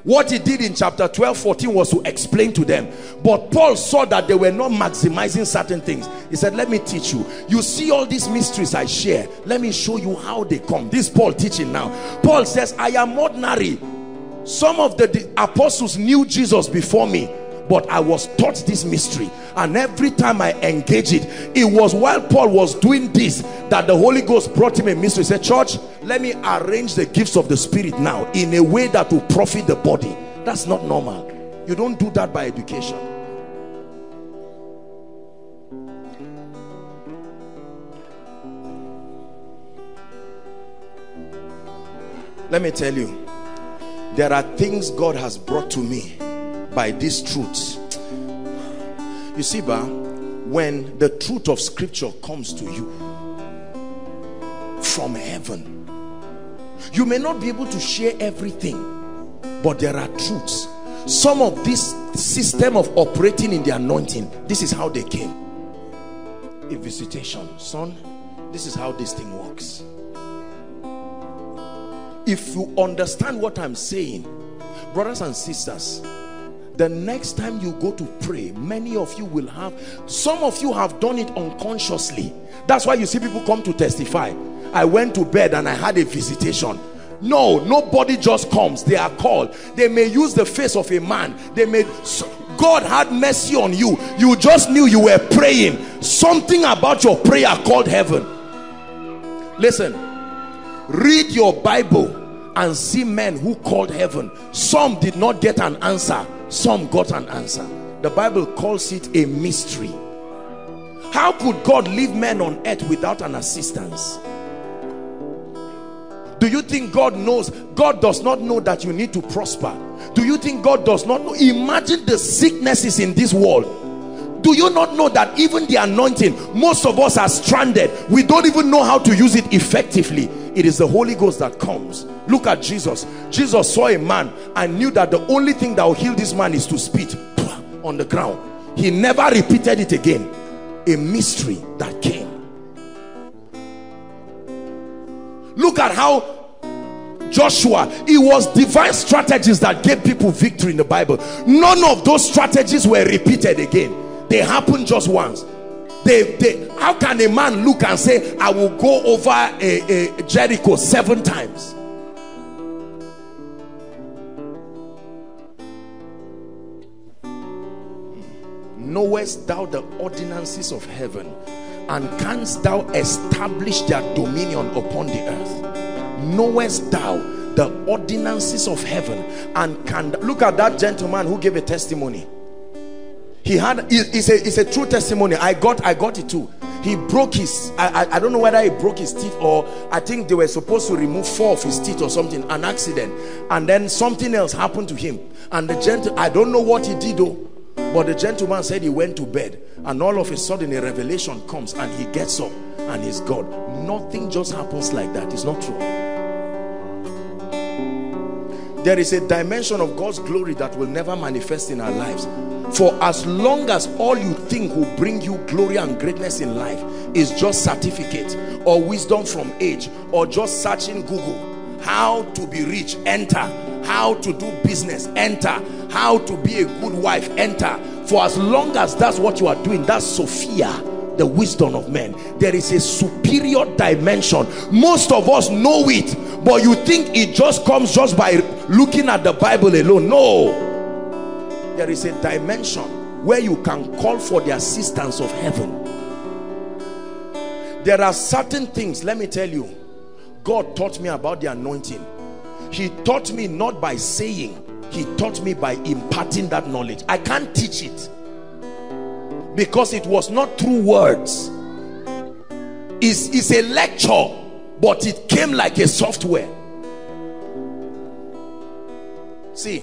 What he did in chapter 12-14 was to explain to them. But Paul saw that they were not maximizing certain things. He said, let me teach you. You see all these mysteries I share. Let me show you how they come. This is Paul teaching now. Paul says, I am ordinary. Some of the apostles knew Jesus before me, but I was taught this mystery, and every time I engage it was while Paul was doing this that the Holy Ghost brought him a mystery. He said, church, let me arrange the gifts of the Spirit now in a way that will profit the body. That's not normal. You don't do that by education. Let me tell you, there are things God has brought to me by these truths. You see, when the truth of scripture comes to you from heaven, you may not be able to share everything, but there are truths. Some of this system of operating in the anointing, this is how they came. A visitation, son, this is how this thing works. If you understand what I'm saying, brothers and sisters, the next time you go to pray, many of you will have, some of you have done it unconsciously. That's why you see people come to testify. I went to bed and I had a visitation. No, nobody just comes. They are called. They may use the face of a man. They may, God had mercy on you. You just knew you were praying. Something about your prayer called heaven. Listen, read your Bible and see men who called heaven. Some did not get an answer. Some got an answer. The Bible calls it a mystery. How could God leave men on earth without an assistance? Do you think God knows? God does not know that you need to prosper. Do you think God does not know? Imagine the sicknesses in this world. Do you not know that even the anointing, most of us are stranded. We don't even know how to use it effectively. It is the Holy Ghost that comes. Look at Jesus. Jesus saw a man and knew that the only thing that will heal this man is to spit on the ground. He never repeated it again. A mystery that came. Look at how Joshua, it was divine strategies that gave people victory in the Bible. None of those strategies were repeated again. They happened just once. How can a man look and say, I will go over a Jericho 7 times? Knowest thou the ordinances of heaven, and canst thou establish their dominion upon the earth? Knowest thou the ordinances of heaven, and can... Look at that gentleman who gave a testimony. He had, it's a true testimony. I got it too. He broke his, I don't know whether he broke his teeth, or I think they were supposed to remove 4 of his teeth or something, an accident. And then something else happened to him. And the gentleman, I don't know what he did though, but the gentleman said he went to bed, and all of a sudden a revelation comes and he gets up and he's God. Nothing just happens like that. It's not true. There is a dimension of God's glory that will never manifest in our lives. For as long as all you think will bring you glory and greatness in life is just certificate or wisdom from age, or just searching Google, how to be rich, enter, how to do business, enter, how to be a good wife, enter. For as long as that's what you are doing, that's Sophia, the wisdom of men. There is a superior dimension. Most of us know it, but you think it just comes just by looking at the Bible alone. No, there is a dimension where you can call for the assistance of heaven. There are certain things, let me tell you, God taught me about the anointing. He taught me not by saying, he taught me by imparting that knowledge. I can't teach it, because it was not through words. It's a lecture, but it came like a software. See,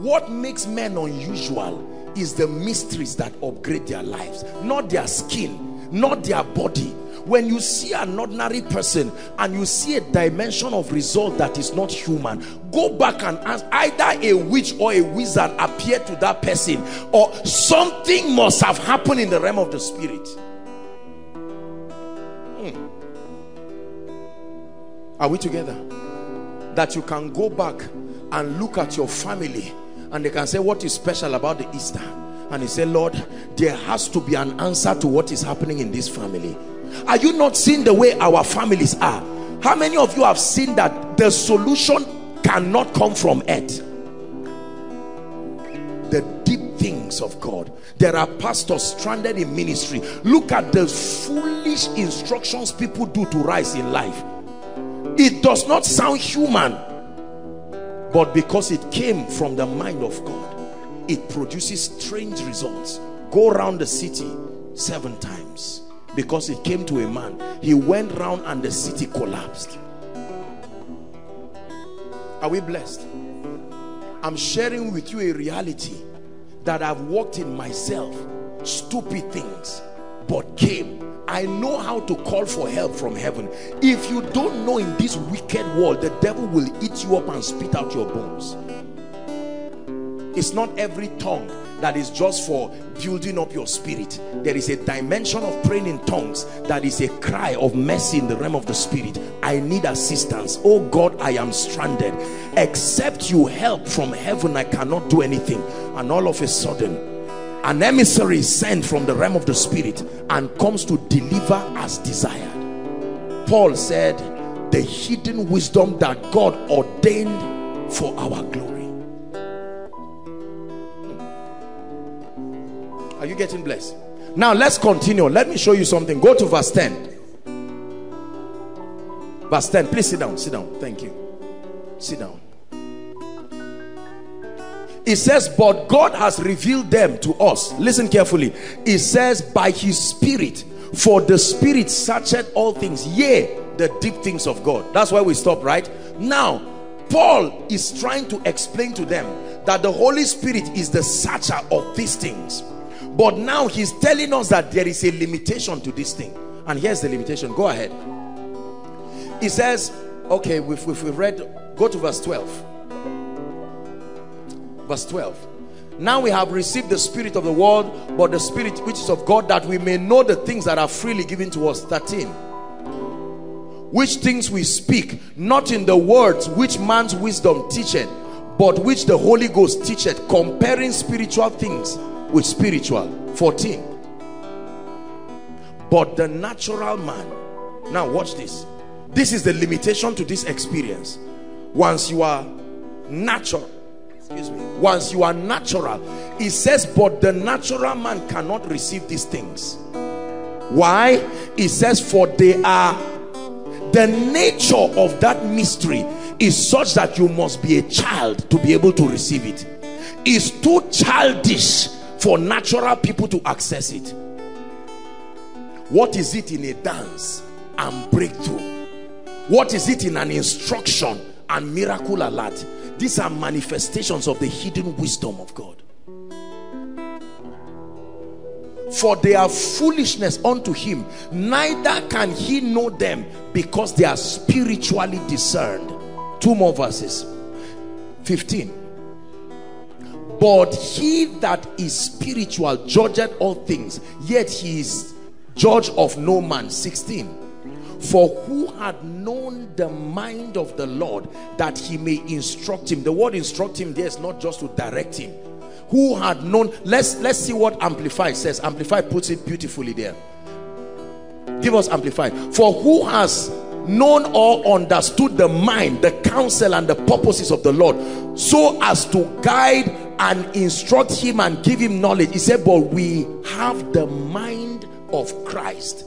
what makes men unusual is the mysteries that upgrade their lives, not their skin, not their body. When you see an ordinary person and you see a dimension of result that is not human, go back and ask. Either a witch or a wizard appeared to that person, or something must have happened in the realm of the spirit. Are we together? That you can go back and look at your family and they can say, what is special about the Easter? And you say, Lord, there has to be an answer to what is happening in this family. Are you not seeing the way our families are? How many of you have seen that the solution cannot come from earth? The deep things of God. There are pastors stranded in ministry. Look at the foolish instructions people do to rise in life. It does not sound human, but because it came from the mind of God, it produces strange results. Go around the city 7 times. Because it came to a man, he went round and the city collapsed. Are we blessed? I'm sharing with you a reality that I've walked in myself. Stupid things, but came. I know how to call for help from heaven. If you don't know, in this wicked world, the devil will eat you up and spit out your bones. It's not every tongue that is just for building up your spirit. There is a dimension of praying in tongues that is a cry of mercy in the realm of the spirit. I need assistance. Oh God, I am stranded. Except you help from heaven, I cannot do anything. And all of a sudden, an emissary is sent from the realm of the spirit and comes to deliver as desired. Paul said, the hidden wisdom that God ordained for our glory. Are you getting blessed? Now let's continue. Let me show you something. Go to verse 10. Verse 10. Please sit down. Sit down. Thank you. Sit down. It says, but God has revealed them to us. Listen carefully. It says, by his spirit. For the spirit searcheth all things, yea, the deep things of God. That's why we stop right now. Paul is trying to explain to them that the Holy Spirit is the searcher of these things. But now he's telling us that there is a limitation to this thing. And here's the limitation. Go ahead. He says, okay, we've read, go to verse 12. Verse 12. Now we have received the spirit of the world, but the spirit which is of God, that we may know the things that are freely given to us. 13. Which things we speak, not in the words which man's wisdom teacheth, but which the Holy Ghost teacheth, comparing spiritual things with spiritual. 14. But the natural man. Now watch this. This is the limitation to this experience. Once you are natural, excuse me, once you are natural, it says, but the natural man cannot receive these things. Why? It says, for they are, the nature of that mystery is such that you must be a child to be able to receive it. It's too childish for natural people to access it. What is it in a dance and breakthrough? What is it in an instruction and miracle alert? These are manifestations of the hidden wisdom of God. For they are foolishness unto him, neither can he know them, because they are spiritually discerned. Two more verses. 15. But he that is spiritual judgeth all things, yet he is judge of no man. 16. For who had known the mind of the Lord, that he may instruct him? The word instruct him there is not just to direct him. Who had known? Let's see what Amplified says. Amplified puts it beautifully there. Give us Amplified. For who has known or understood the mind, the counsel and the purposes of the Lord, so as to guide and instruct him and give him knowledge? He said, but we have the mind of Christ,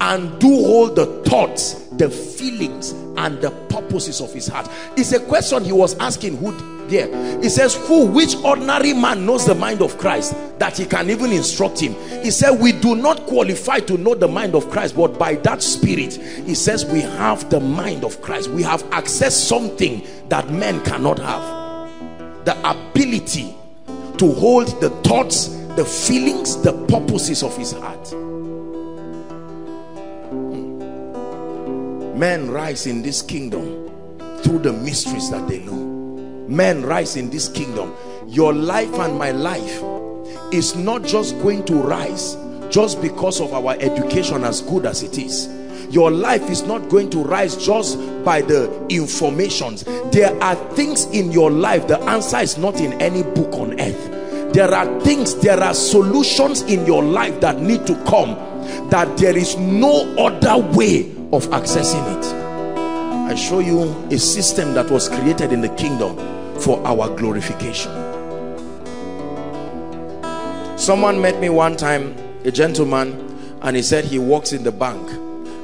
and do hold the thoughts, the feelings and the purposes of his heart. It's a question he was asking. Who there? It says, who, which ordinary man knows the mind of Christ, that he can even instruct him? He said, we do not qualify to know the mind of Christ, but by that spirit, he says, we have the mind of Christ. We have accessed something that men cannot have, the ability to hold the thoughts, the feelings, the purposes of his heart. Men rise in this kingdom through the mysteries that they know. Men rise in this kingdom. Your life and my life is not just going to rise just because of our education, as good as it is. Your life is not going to rise just by the informations. There are things in your life, the answer is not in any book on earth. There are things, there are solutions in your life that need to come, that there is no other way of accessing it. I show you a system that was created in the kingdom for our glorification. Someone met me one time, a gentleman, and he said he works in the bank,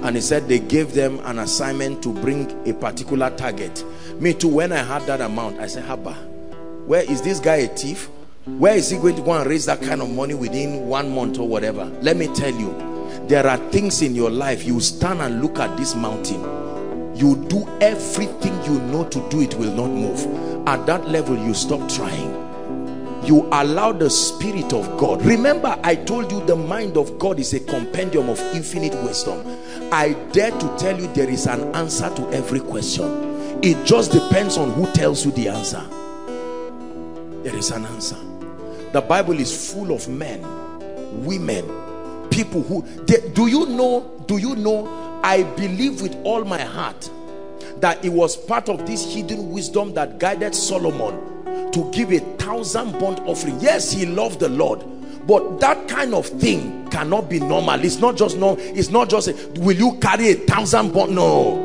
and he said they gave them an assignment to bring a particular target. Me too, when I had that amount, I said, Haba, where is this guy a thief? Where is he going to go and raise that kind of money within 1 month or whatever? Let me tell you, there are things in your life, you stand and look at this mountain, you do everything you know to do, it will not move. At that level, you stop trying. You allow the Spirit of God. Remember, I told you the mind of God is a compendium of infinite wisdom. I dare to tell you there is an answer to every question. It just depends on who tells you the answer. there is an answer. The Bible is full of men, women, people who they, do you know, I believe with all my heart that it was part of this hidden wisdom that guided Solomon to give 1,000 burnt offering. Yes, he loved the Lord, but that kind of thing cannot be normal. It's not just normal. It's not just will you carry 1,000 burnt? No,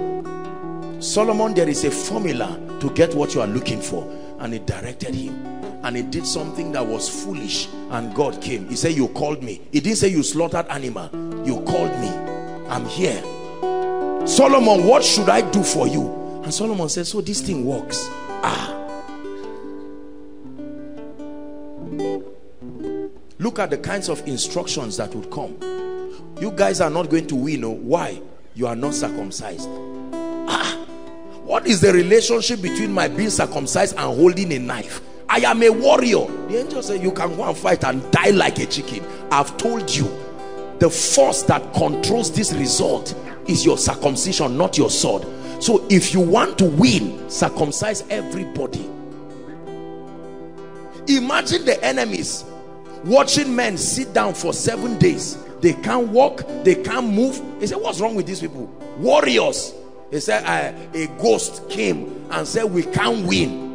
Solomon, there is a formula to get what you are looking for, and it directed him. And he did something that was foolish, and God came. He said, you called me. He didn't say you slaughtered animal. You called me. I'm here. Solomon, what should I do for you? And Solomon said, so this thing works. Look at the kinds of instructions that would come. You guys are not going to win. No. Why? You are not circumcised. What is the relationship between my being circumcised and holding a knife? I am a warrior. The angel said, you can go and fight and die like a chicken. I've told you, the force that controls this result is your circumcision, not your sword. So if you want to win, circumcise everybody. Imagine the enemies watching men sit down for 7 days. They can't walk, they can't move. They said, what's wrong with these people? Warriors. They said, a ghost came and said, we can't win.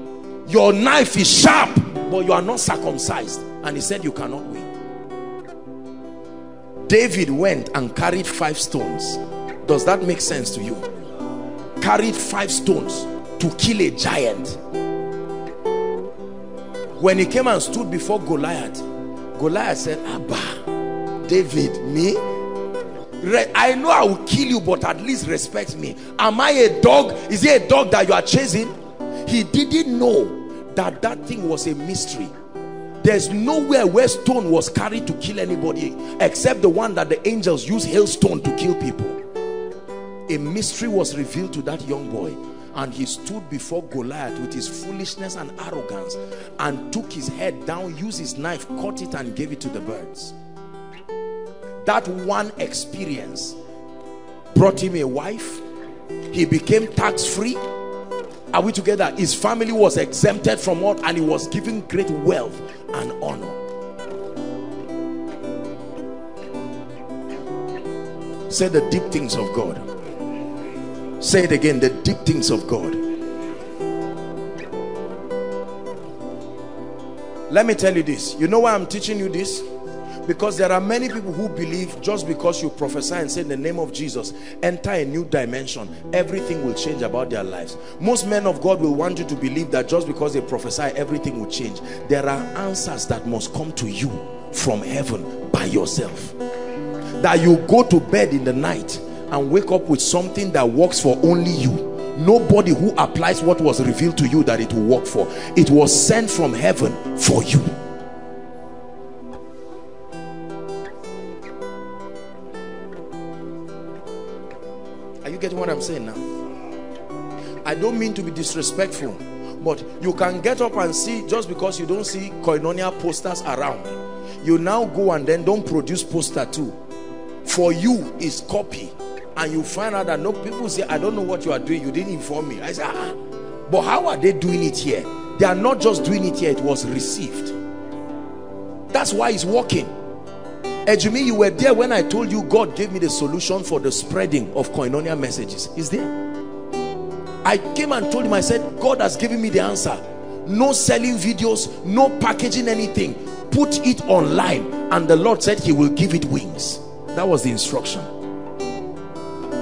Your knife is sharp, but you are not circumcised. And he said, you cannot win. David went and carried 5 stones. Does that make sense to you? Carried 5 stones to kill a giant. When he came and stood before Goliath, Goliath said, Abba, David, me? I know I will kill you, but at least respect me. Am I a dog? Is he a dog that you are chasing? He didn't know that that thing was a mystery. There's nowhere where stone was carried to kill anybody except the one that the angels use hailstone to kill people. A mystery was revealed to that young boy, and he stood before Goliath with his foolishness and arrogance and took his head down, used his knife, cut it and gave it to the birds. That one experience brought him a wife. He became tax-free. Are we together? His family was exempted from all, and he was given great wealth and honor. Say the deep things of God. Say it again, the deep things of God. Let me tell you this. You know why I'm teaching you this? Because there are many people who believe just because you prophesy and say in the name of Jesus, enter a new dimension, everything will change about their lives. Most men of God will want you to believe that just because they prophesy, everything will change. There are answers that must come to you from heaven by yourself. That you go to bed in the night and wake up with something that works for only you. Nobody who applies what was revealed to you that it will work for. It was sent from heaven for you. Get what I'm saying now? I don't mean to be disrespectful, but you can get up and see just because you don't see Koinonia posters around. You now go and then don't produce poster too. For you is copy, and you find out that no people say, I don't know what you are doing. You didn't inform me. I say, but how are they doing it here? They are not just doing it here. It was received. That's why it's working. Ejimi, you were there when I told you God gave me the solution for the spreading of Koinonia messages. Is there? I came and told him, I said, God has given me the answer. No selling videos, no packaging anything. Put it online. And the Lord said he will give it wings. That was the instruction.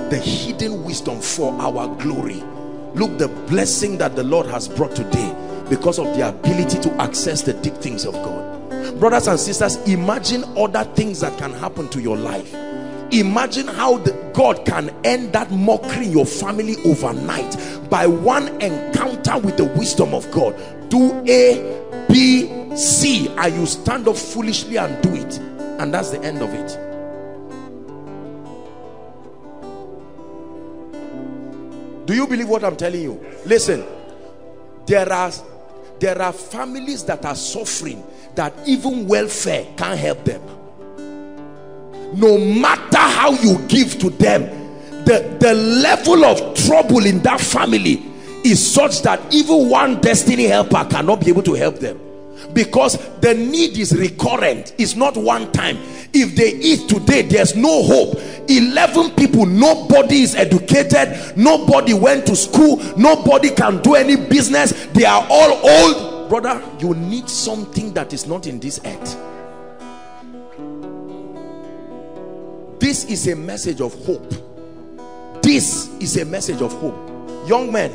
The hidden wisdom for our glory. Look, the blessing that the Lord has brought today because of the ability to access the deep things of God. Brothers and sisters, imagine other things that can happen to your life. Imagine how God can end that mockery in your family overnight by one encounter with the wisdom of God. Do A, B, C, and you stand up foolishly and do it. And that's the end of it. Do you believe what I'm telling you? Listen, there are families that are suffering that even welfare can't help them. No matter how you give to them, the level of trouble in that family is such that even one destiny helper cannot be able to help them. because the need is recurrent. It's not one time. If they eat today, there's no hope. 11 people, nobody is educated, nobody went to school, nobody can do any business, they are all old. Brother, you need something that is not in this earth. This is a message of hope. This is a message of hope. Young men,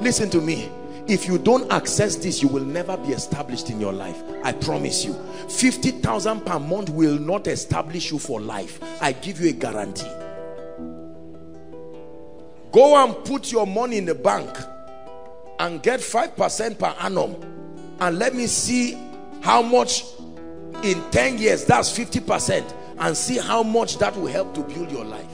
listen to me. If you don't access this, you will never be established in your life. I promise you. 50,000 per month will not establish you for life. I give you a guarantee. Go and put your money in the bank and get 5% per annum, and let me see how much in 10 years, that's 50%, and see how much that will help to build your life.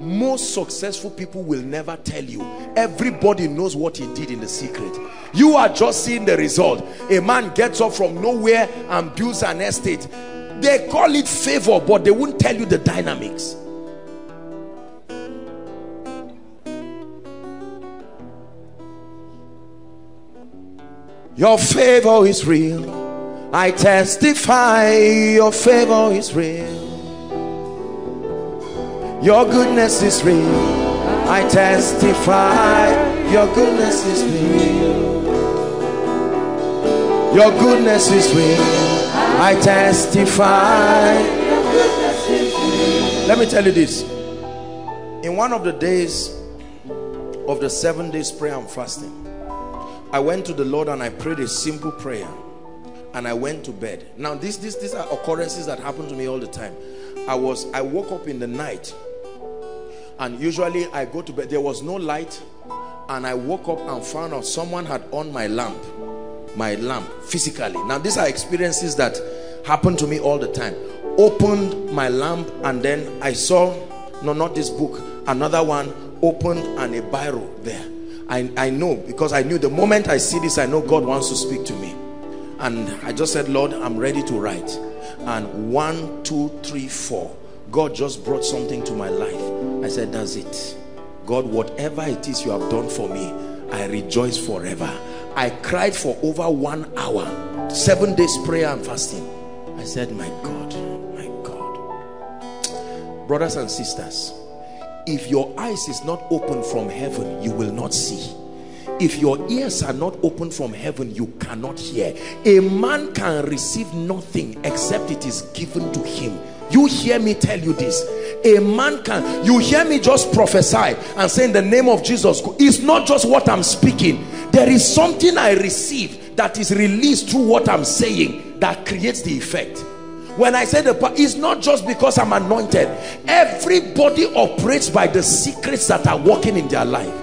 Most successful people will never tell you. Everybody knows what he did in the secret. You are just seeing the result. A man gets up from nowhere and builds an estate. They call it favor, but they won't tell you the dynamics. Your favor is real. I testify your favor is real. Your goodness is real. I testify your goodness is real. Your goodness is real. I testify your goodness is real. Let me tell you this. In one of the days of the 7 days prayer and fasting, I went to the Lord and I prayed a simple prayer, and I went to bed. Now these are occurrences that happen to me all the time. I woke up in the night, and usually I go to bed, there was no light, and I woke up and found out someone had on my lamp physically. Now these are experiences that happen to me all the time. Opened my lamp, and then I saw, no, not this book, another one opened, and a Bible there. I know, because I knew the moment I see this, I know God wants to speak to me. And I just said, Lord, I'm ready to write. And 1, 2, 3, 4, God just brought something to my life. I said, that's it. God, whatever it is you have done for me, I rejoice forever. I cried for over 1 hour, 7 days prayer and fasting. I said, my God, my God. Brothers and sisters, if your eyes is not open from heaven, you will not see. If your ears are not open from heaven, you cannot hear. A man can receive nothing except it is given to him. You hear me tell you this. A man can, you hear me just prophesy and say in the name of Jesus. It's not just what I'm speaking. There is something I receive that is released through what I'm saying that creates the effect. When I say it's not just because I'm anointed. Everybody operates by the secrets that are working in their life.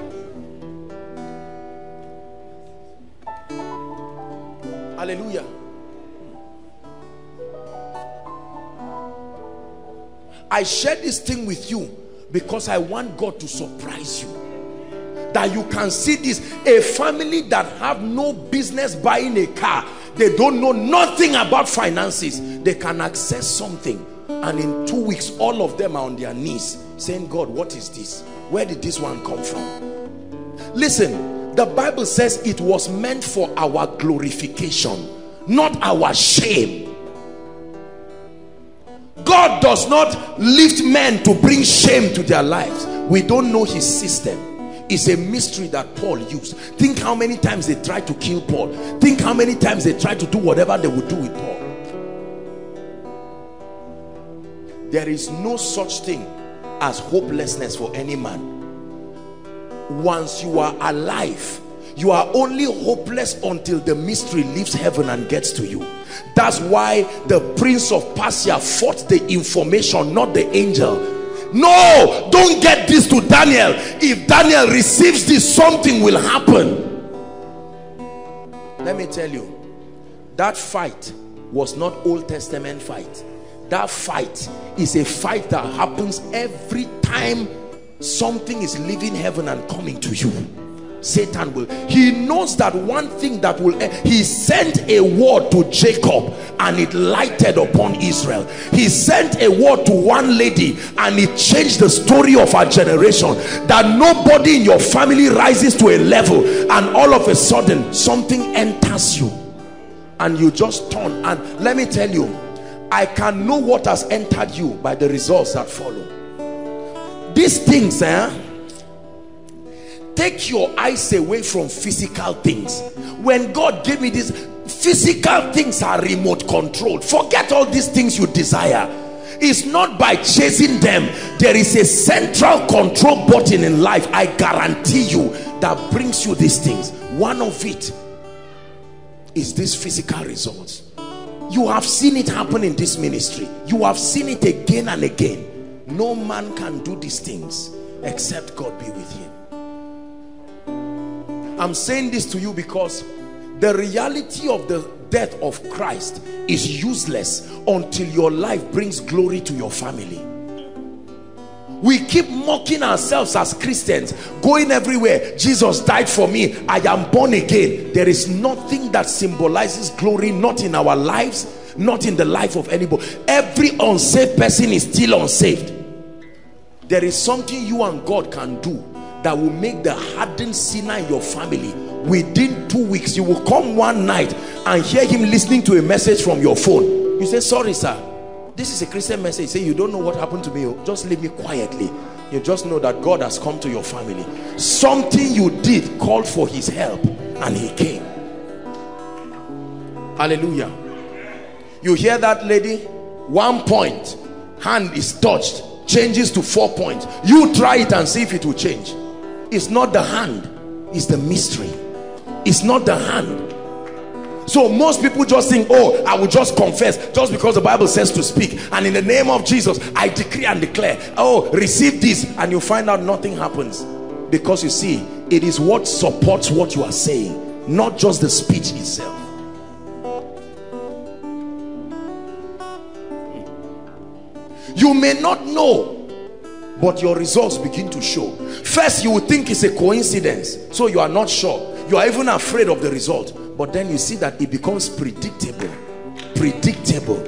Hallelujah. I share this thing with you because I want God to surprise you. That you can see this. A family that have no business buying a car. They don't know nothing about finances. They can access something. And in 2 weeks, all of them are on their knees saying, God, what is this? Where did this one come from? Listen. The Bible says it was meant for our glorification, not our shame. God does not lift men to bring shame to their lives. We don't know his system. It's a mystery that Paul used. Think how many times they tried to kill Paul. Think how many times they tried to do whatever they would do with Paul. There is no such thing as hopelessness for any man. Once you are alive, you are only hopeless until the mystery leaves heaven and gets to you. That's why the prince of Persia fought the information, not the angel. No, don't get this to Daniel. If Daniel receives this, something will happen. Let me tell you, that fight was not Old Testament fight. That fight is a fight that happens every time something is leaving heaven and coming to you. Satan will. He knows that one thing that will end. He sent a word to Jacob and it lighted upon Israel. He sent a word to one lady and it changed the story of our generation. That nobody in your family rises to a level and all of a sudden something enters you and you just turn. And let me tell you, I can know what has entered you by the results that follow. These things, take your eyes away from physical things. When God gave me this, physical things are remote controlled. Forget all these things you desire. It's not by chasing them. There is a central control button in life, I guarantee you, that brings you these things. One of it is these physical results. You have seen it happen in this ministry. You have seen it again and again. No man can do these things except God be with him. I'm saying this to you because the reality of the death of Christ is useless until your life brings glory to your family. We keep mocking ourselves as Christians, going everywhere. Jesus died for me. I am born again. There is nothing that symbolizes glory, not in our lives, not in the life of anybody. Every unsaved person is still unsaved. There is something you and God can do that will make the hardened sinner in your family, within 2 weeks, you will come one night and hear him listening to a message from your phone. You say, sorry sir, this is a Christian message. You say, you don't know what happened to me, just leave me quietly. You just know that God has come to your family. Something you did called for his help and he came. Hallelujah. You hear that lady, 1 point, hand is touched, changes to 4 points. You try it and see if it will change. It's not the hand, it's the mystery. It's not the hand. So most people just think, oh, I will just confess just because the Bible says to speak, and in the name of Jesus I decree and declare, oh, receive this, and you find out nothing happens. Because you see, it is what supports what you are saying, not just the speech itself. You may not know, but your results begin to show. First, you will think it's a coincidence, so you are not sure. You are even afraid of the result. But then you see that it becomes predictable. Predictable.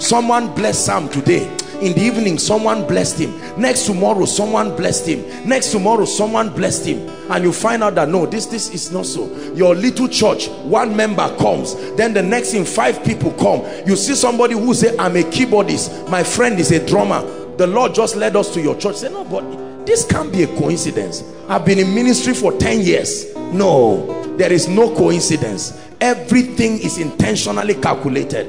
Someone blessed Sam today. In the evening, someone blessed him. Next tomorrow, someone blessed him. Next tomorrow, someone blessed him. And you find out that no, this is not so. Your little church, one member comes. Then the next thing, 5 people come. You see somebody who say, I'm a keyboardist. My friend is a drummer. The Lord just led us to your church. Say, no, but this can't be a coincidence. I've been in ministry for 10 years. No, there is no coincidence. Everything is intentionally calculated.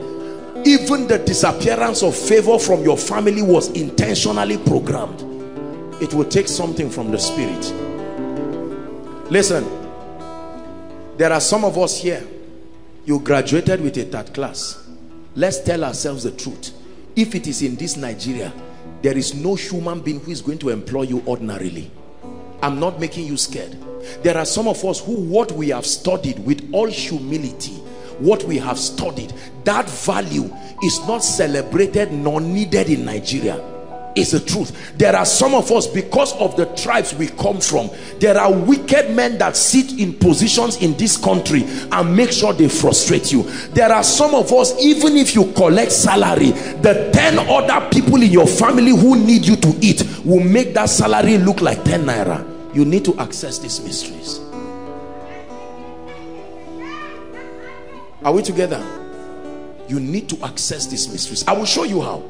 Even the disappearance of favor from your family was intentionally programmed. It will take something from the Spirit. Listen, there are some of us here, you graduated with a 3rd class. Let's tell ourselves the truth. If it is in this Nigeria, there is no human being who is going to employ you ordinarily. I'm not making you scared. There are some of us who, what we have studied, with all humility, what we have studied, that value is not celebrated nor needed in Nigeria. It's the truth. There are some of us, because of the tribes we come from, there are wicked men that sit in positions in this country and make sure they frustrate you. There are some of us, even if you collect salary, the 10 other people in your family who need you to eat will make that salary look like 10 naira. You need to access these mysteries. Are we together? You need to access these mysteries. I will show you how.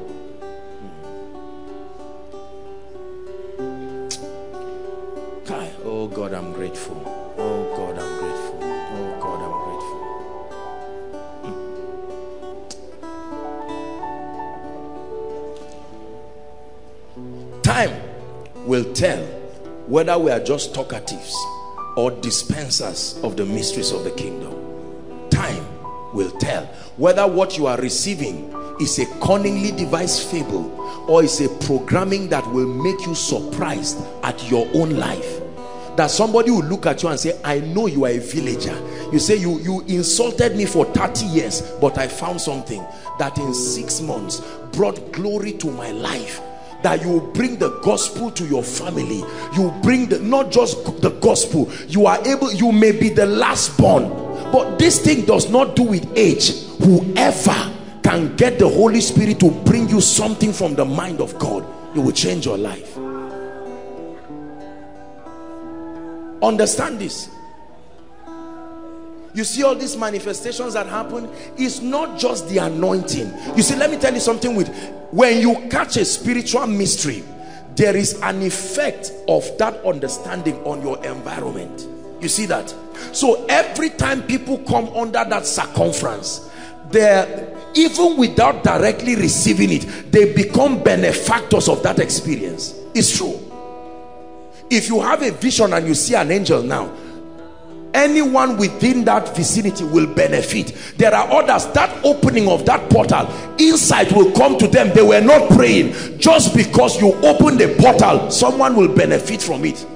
Oh God, I'm grateful. Oh God, I'm grateful. Oh God, I'm grateful. Time will tell whether we are just talkatives or dispensers of the mysteries of the kingdom. Time will tell whether what you are receiving is a cunningly devised fable or is a programming that will make you surprised at your own life. That somebody will look at you and say, I know you are a villager. You say, you insulted me for 30 years, but I found something that in 6 months brought glory to my life. that you bring the gospel to your family. You bring the, not just the gospel, you are able, you may be the last born, but this thing does not do with age. Whoever can get the Holy Spirit to bring you something from the mind of God, you will change your life. Understand this. You see all these manifestations that happen, it's not just the anointing. You see, let me tell you something, when you catch a spiritual mystery, there is an effect of that understanding on your environment. You see that? So every time people come under that circumference, they're, even without directly receiving it, they become benefactors of that experience. It's true. If you have a vision and you see an angel now, anyone within that vicinity will benefit. There are others, that opening of that portal, insight will come to them. They were not praying. Just because you open the portal, someone will benefit from it.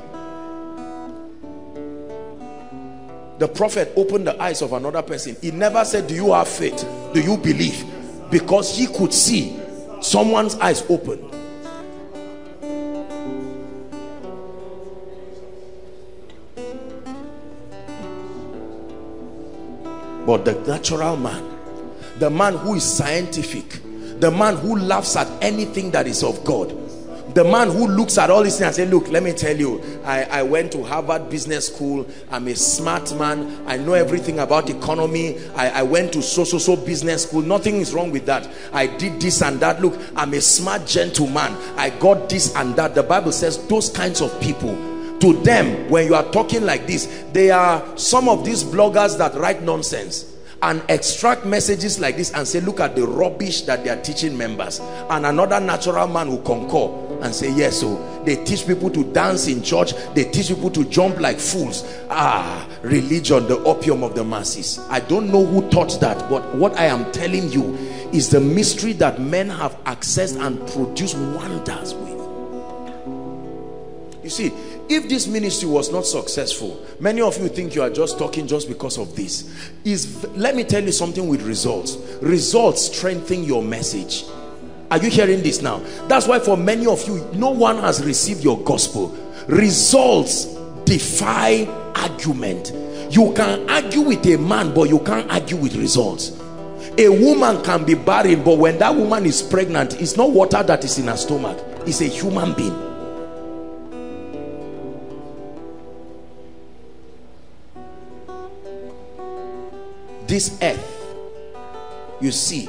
The prophet opened the eyes of another person. He never said, do you have faith? Do you believe? Because he could see someone's eyes opened. But the natural man, the man who is scientific, the man who laughs at anything that is of God, the man who looks at all these things and says, look, let me tell you, I went to Harvard Business School, I'm a smart man, I know everything about economy, I went to so business school, nothing is wrong with that, I did this and that, look, I'm a smart gentleman, I got this and that. The Bible says those kinds of people, to them, when you are talking like this, they are some of these bloggers that write nonsense and extract messages like this and say, look at the rubbish that they are teaching members. And another natural man will concur and say, yes, so they teach people to dance in church, they teach people to jump like fools. Ah, religion, the opium of the masses. I don't know who taught that, but what I am telling you is the mystery that men have accessed and produced wonders with. You see, if this ministry was not successful, many of you think you are just talking just because of this. Let me tell you something with results. Results strengthen your message. Are you hearing this now? That's why for many of you, no one has received your gospel. Results defy argument. You can argue with a man, but you can't argue with results. A woman can be barren, but when that woman is pregnant, it's not water that is in her stomach. It's a human being. This earth, you see,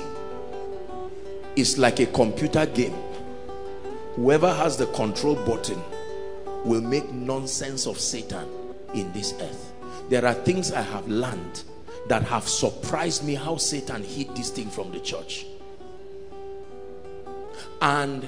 is like a computer game. Whoever has the control button will make nonsense of Satan in this earth. There are things I have learned that have surprised me, how Satan hid this thing from the church. And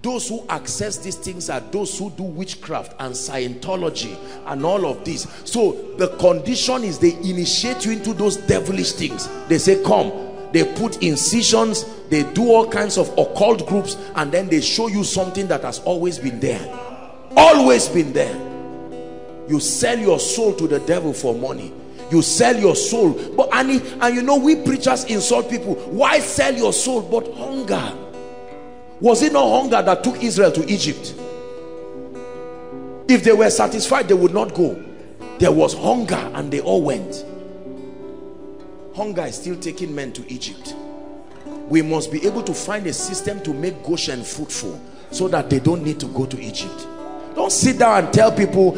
those who access these things are those who do witchcraft and Scientology and all of this. So the condition is they initiate you into those devilish things. They say, come. They put incisions. They do all kinds of occult groups. And then they show you something that has always been there. Always been there. You sell your soul to the devil for money. You sell your soul. And you know, we preachers insult people. Why sell your soul? But hunger. Was it not hunger that took Israel to Egypt? If they were satisfied, they would not go. There was hunger and they all went. Hunger is still taking men to Egypt. We must be able to find a system to make Goshen fruitful so that they don't need to go to Egypt. Don't sit down and tell people,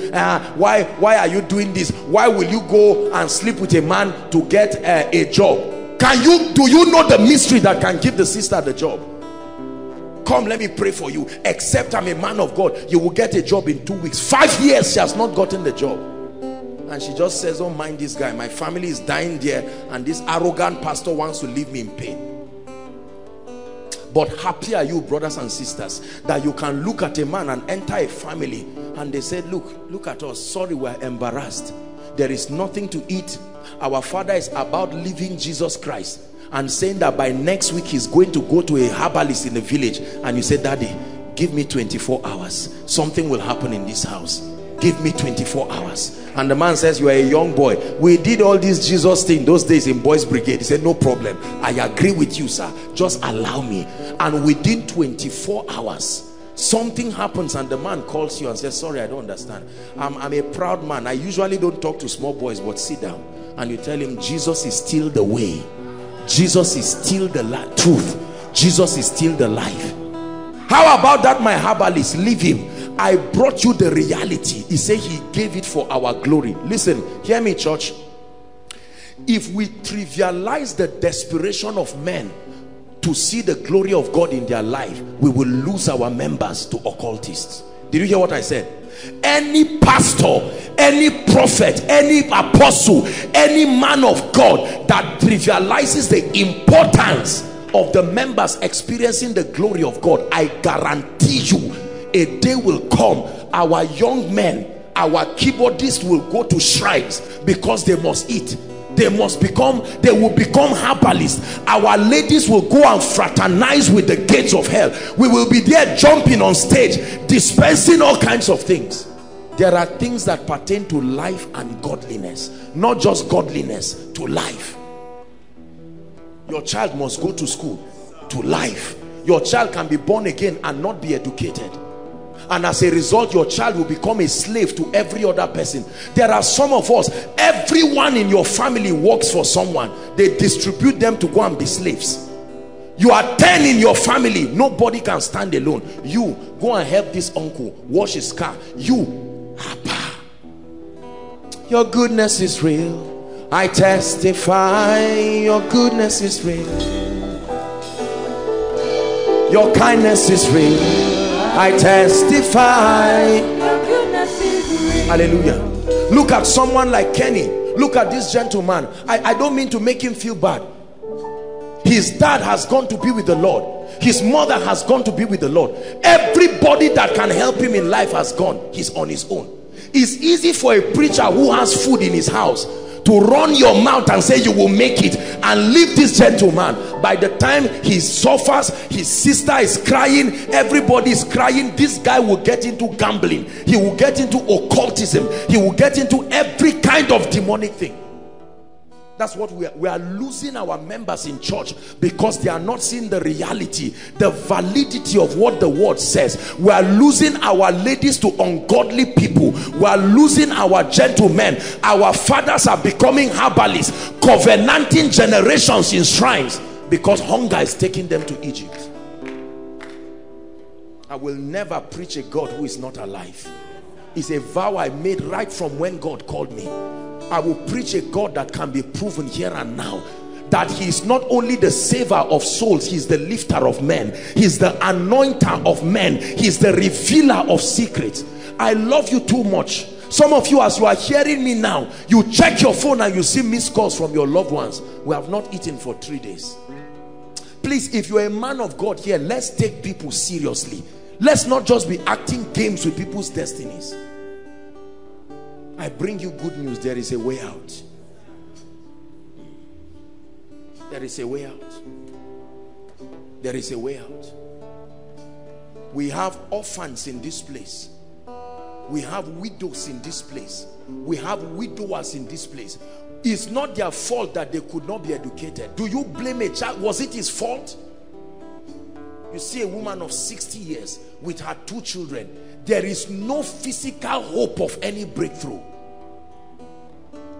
why are you doing this? Why will you go and sleep with a man to get a job? Do you know the mystery that can give the sister the job? Come, let me pray for you. Except I'm a man of God, you will get a job in 2 weeks. 5 years she has not gotten the job, and she just says, don't mind this guy, my family is dying there, and this arrogant pastor wants to leave me in pain. But happy are you, brothers and sisters, that you can look at a man and enter a family and they said, look at us, sorry, we're embarrassed, there is nothing to eat, our father is about leaving Jesus Christ and saying that by next week he's going to go to a herbalist in the village. And you say, daddy, give me 24 hours, something will happen in this house, give me 24 hours. And the man says, you are a young boy, we did all this Jesus thing those days in boys brigade. He said, no problem, I agree with you, sir, just allow me. And within 24 hours Something happens and the man calls you and says, sorry, I don't understand. I'm a proud man. I usually don't talk to small boys, but sit down. And you tell him, Jesus is still the way. Jesus is still the truth. Jesus is still the life. How about that, my herbalist? Leave him. I brought you the reality. He said he gave it for our glory. Listen, hear me, church. If we trivialize the desperation of men to see the glory of God in their life, we will lose our members to occultists. Did you hear what I said? Any pastor, any prophet, any apostle, any man of God that trivializes the importance of the members experiencing the glory of God, I guarantee you a day will come, our young men, our keyboardists will go to shrines because they must eat. They will become herbalists. Our ladies will go and fraternize with the gates of hell. We will be there jumping on stage, dispensing all kinds of things. There are things that pertain to life and godliness, not just godliness, to life. Your child must go to school, to life. Your child can be born again and not be educated. And as a result, your child will become a slave to every other person. There are some of us, everyone in your family works for someone. They distribute them to go and be slaves. You are 10 in your family. Nobody can stand alone. You, go and help this uncle. Wash his car. You, Abba, your goodness is real. I testify your goodness is real. Your kindness is real. I testify your goodness is real. Hallelujah. Look at someone like Kenny. Look at this gentleman. I don't mean to make him feel bad. His dad has gone to be with the Lord. His mother has gone to be with the Lord. Everybody that can help him in life has gone. He's on his own. It's easy for a preacher who has food in his house to run your mouth and say you will make it and leave this gentleman. By the time he suffers, his sister is crying, everybody is crying. This guy will get into gambling, he will get into occultism, he will get into every kind of demonic thing. That's what we are losing our members in church, because they are not seeing the reality, the validity of what the word says. We are losing our ladies to ungodly people. We are losing our gentlemen. Our fathers are becoming herbalists, covenanting generations in shrines because hunger is taking them to Egypt. I will never preach a God who is not alive. It's a vow I made right from when God called me. I will preach a God that can be proven here and now. That he is not only the saver of souls, he is the lifter of men. He is the anointer of men. He is the revealer of secrets. I love you too much. Some of you, as you are hearing me now, you check your phone and you see missed calls from your loved ones. We have not eaten for 3 days. Please, if you are a man of God here, let's take people seriously. Let's not just be acting games with people's destinies. I bring you good news. There is a way out. There is a way out. There is a way out. We have orphans in this place. We have widows in this place. We have widowers in this place. It's not their fault that they could not be educated. Do you blame a child? Was it his fault? You see a woman of 60 years with her 2 children. There is no physical hope of any breakthrough.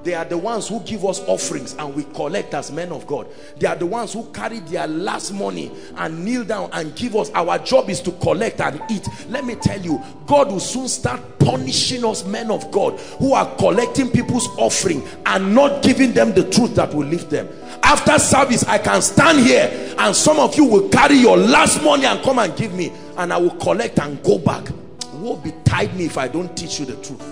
They are the ones who give us offerings and we collect as men of God. They are the ones who carry their last money and kneel down and give us. Our job is to collect and eat. Let me tell you, God will soon start punishing us men of God who are collecting people's offering and not giving them the truth that will lift them. After service, I can stand here and some of you will carry your last money and come and give me, and I will collect and go back. Woe betide me if I don't teach you the truth.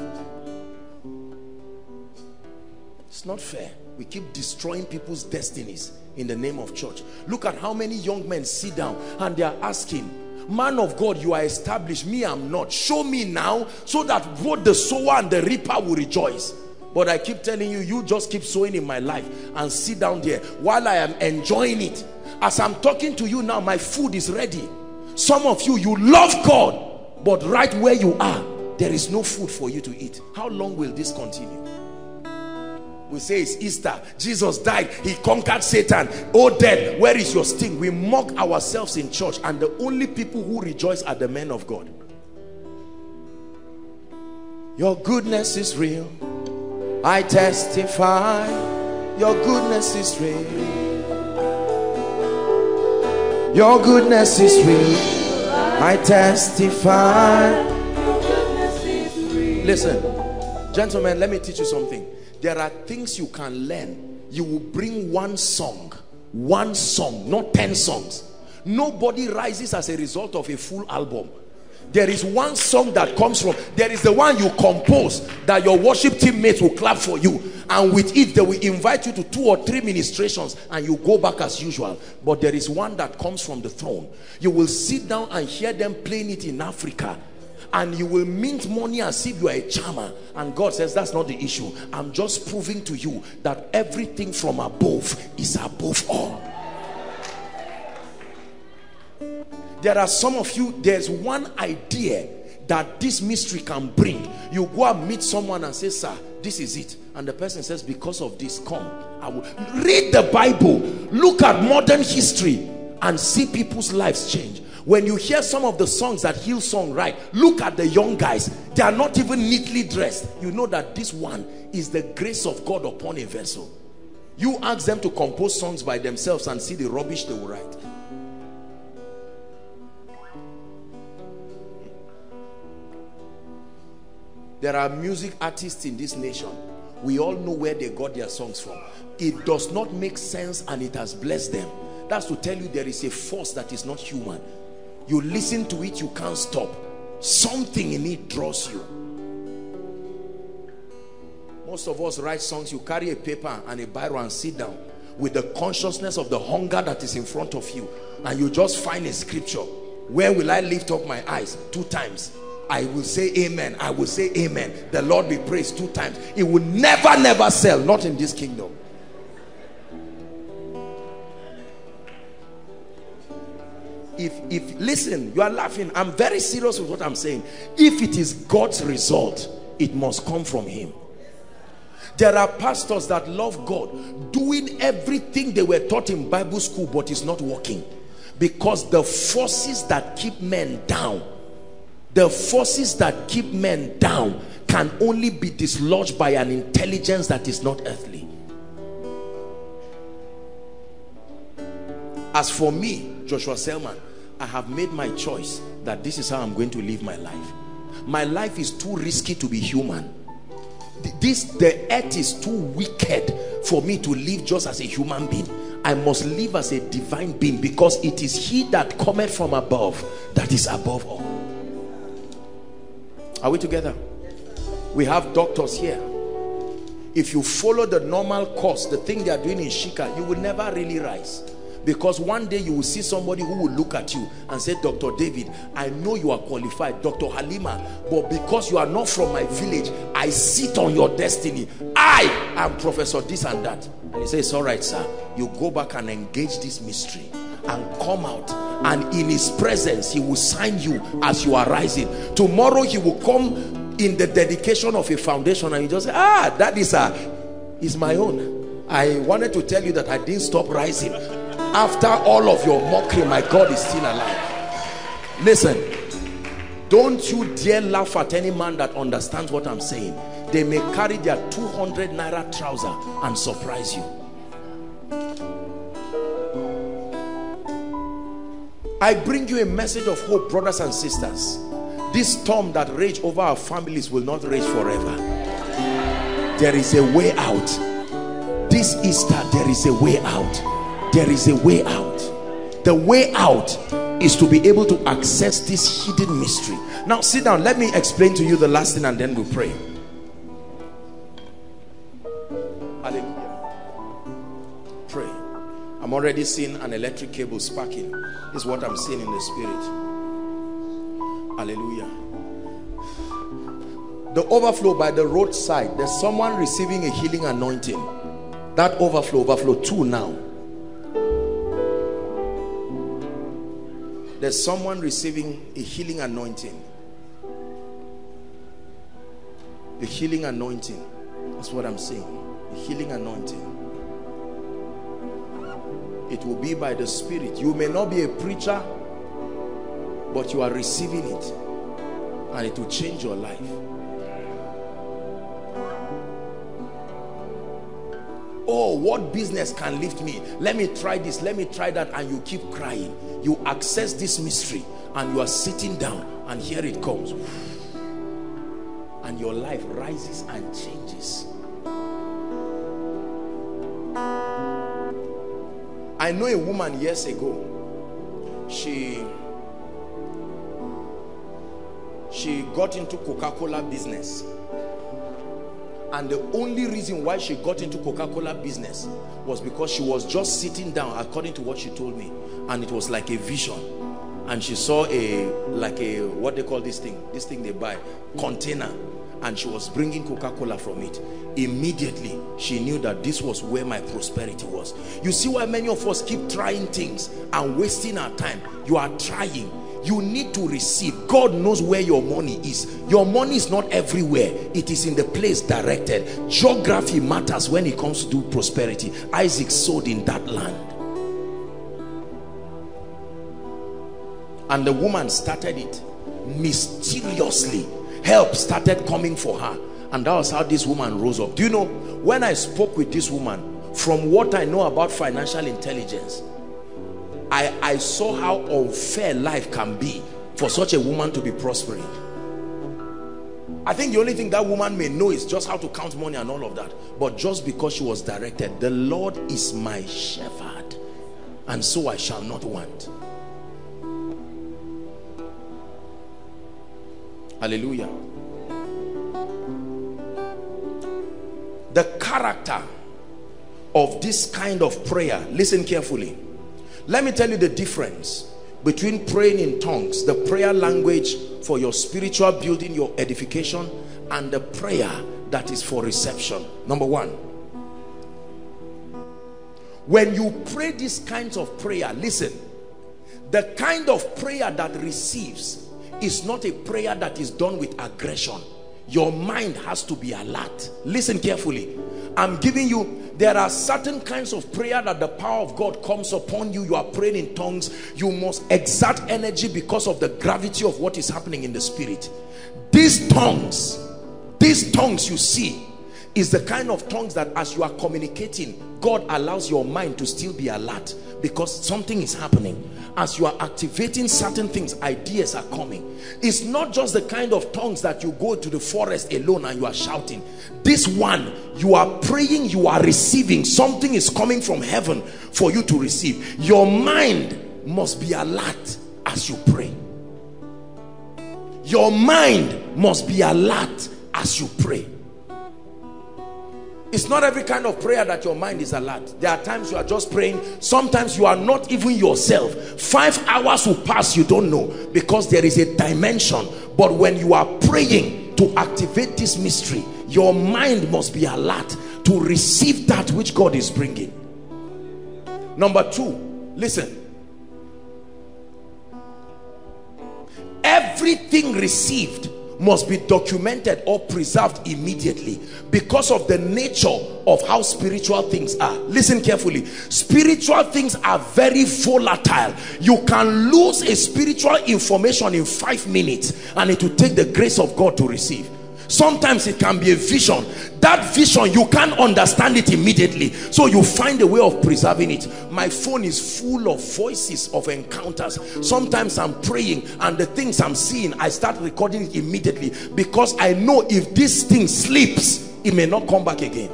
It's not fair. We keep destroying people's destinies in the name of church. Look at how many young men sit down and they are asking, man of God, you are established, me I'm not. Show me now so that both the sower and the reaper will rejoice. But I keep telling you, you just keep sowing in my life and sit down there while I am enjoying it. As I'm talking to you now, my food is ready. Some of you, you love God, but right where you are, there is no food for you to eat. How long will this continue? We say it's Easter. Jesus died. He conquered Satan. Oh, death, where is your sting? We mock ourselves in church, and the only people who rejoice are the men of God. Your goodness is real. I testify. Your goodness is real. Your goodness is real. I testify. Listen, gentlemen, let me teach you something. There are things you can learn. You will bring one song, not 10 songs. Nobody rises as a result of a full album. There is one song that comes from, there is the one you compose that your worship teammates will clap for you. And with it, they will invite you to 2 or 3 ministrations and you go back as usual. But there is one that comes from the throne. You will sit down and hear them playing it in Africa. And you will mint money as if you are a charmer. And God says, that's not the issue. I'm just proving to you that everything from above is above all. There are some of you, there's one idea that this mystery can bring. You go and meet someone and say, sir, this is it. And the person says, because of this, come. I will read the Bible. Look at modern history and see people's lives change. When you hear some of the songs that Hillsong write, look at the young guys. They are not even neatly dressed. You know that this one is the grace of God upon a vessel. You ask them to compose songs by themselves and see the rubbish they will write. There are music artists in this nation. We all know where they got their songs from. It does not make sense and it has blessed them. That's to tell you there is a force that is not human. You listen to it, you can't stop. Something in it draws you. Most of us write songs, you carry a paper and a biro and sit down with the consciousness of the hunger that is in front of you, and you just find a scripture. Where will I lift up my eyes? 2 times. I will say amen. I will say amen. The Lord be praised 2 times. It will never, never sell. Not in this kingdom. If listen, you are laughing. I'm very serious with what I'm saying. If it is God's result, it must come from him. There are pastors that love God, doing everything they were taught in Bible school, but it's not working because the forces that keep men down, the forces that keep men down can only be dislodged by an intelligence that is not earthly. As for me, Joshua Selman, I have made my choice that this is how I'm going to live my life. My life is too risky to be human. The earth is too wicked for me to live just as a human being. I must live as a divine being because it is he that cometh from above that is above all. Are we together? We have doctors here. If you follow the normal course, the thing they are doing in Shika, you will never really rise. Because one day you will see somebody who will look at you and say, Dr. David, I know you are qualified, Dr. Halima, but because you are not from my village, I sit on your destiny. I am Professor this and that. And he says, all right, sir, you go back and engage this mystery and come out, and in his presence he will sign you as you are rising. Tomorrow he will come in the dedication of a foundation and you just say, ah, that is my own. I wanted to tell you that I didn't stop rising. After all of your mockery, my God is still alive. Listen, don't you dare laugh at any man that understands what I'm saying. They may carry their 200 naira trouser and surprise you. I bring you a message of hope, brothers and sisters. This storm that rages over our families will not rage forever. There is a way out. This Easter, there is a way out. There is a way out. The way out is to be able to access this hidden mystery. Now sit down. Let me explain to you the last thing and then we'll pray. Hallelujah. Pray. I'm already seeing an electric cable sparking. This is what I'm seeing in the spirit. Hallelujah. The overflow by the roadside. There's someone receiving a healing anointing. That overflow 2 now. There's someone receiving a healing anointing. A healing anointing. That's what I'm saying. healing anointing. It will be by the Spirit. You may not be a preacher, but you are receiving it, and it will change your life. Oh, what business can lift me? Let me try this, let me try that, and you keep crying. You access this mystery, and you are sitting down, and here it comes. And your life rises and changes. I know a woman years ago, she got into Coca-Cola business. And the only reason why she got into Coca-Cola business was because she was just sitting down, according to what she told me, and it was like a vision. And she saw like a what they call this thing they buy, container, and she was bringing Coca-Cola from it. Immediately she knew that this was where my prosperity was. You see why many of us keep trying things and wasting our time. You are trying. You need to receive. God knows where your money is. Your money is not everywhere. It is in the place directed. Geography matters when it comes to do prosperity. Isaac sowed in that land, and the woman started it. Mysteriously, help started coming for her, and that was how this woman rose up. Do you know, when I spoke with this woman, from what I know about financial intelligence, I saw how unfair life can be for such a woman to be prospering. I think the only thing that woman may know is just how to count money and all of that, but just because she was directed, the Lord is my shepherd, and so I shall not want. Hallelujah. The character of this kind of prayer, listen carefully. Let me tell you the difference between praying in tongues, the prayer language for your spiritual building, your edification, and the prayer that is for reception. Number one, when you pray these kinds of prayer, listen, the kind of prayer that receives is not a prayer that is done with aggression. Your mind has to be alert. Listen carefully. I'm giving you, there are certain kinds of prayer that the power of God comes upon you. You are praying in tongues. You must exert energy because of the gravity of what is happening in the spirit. These tongues you see is the kind of tongues that as you are communicating, God allows your mind to still be alert because something is happening. As you are activating certain things, ideas are coming. It's not just the kind of tongues that you go to the forest alone and you are shouting. This one, you are praying, you are receiving. Something is coming from heaven for you to receive. Your mind must be alert as you pray. Your mind must be alert as you pray. It's not every kind of prayer that your mind is alert. There are times you are just praying. Sometimes you are not even yourself. 5 hours will pass, you don't know, because there is a dimension. But when you are praying to activate this mystery, your mind must be alert to receive that which God is bringing. Number two, listen. Everything received must be documented or preserved immediately because of the nature of how spiritual things are. Listen carefully. Spiritual things are very volatile. You can lose a spiritual information in 5 minutes and it will take the grace of God to receive. Sometimes it can be a vision. That vision, you can't understand it immediately, so you find a way of preserving it. My phone is full of voices of encounters. Sometimes I'm praying and the things I'm seeing, I start recording it immediately because I know if this thing slips, it may not come back again.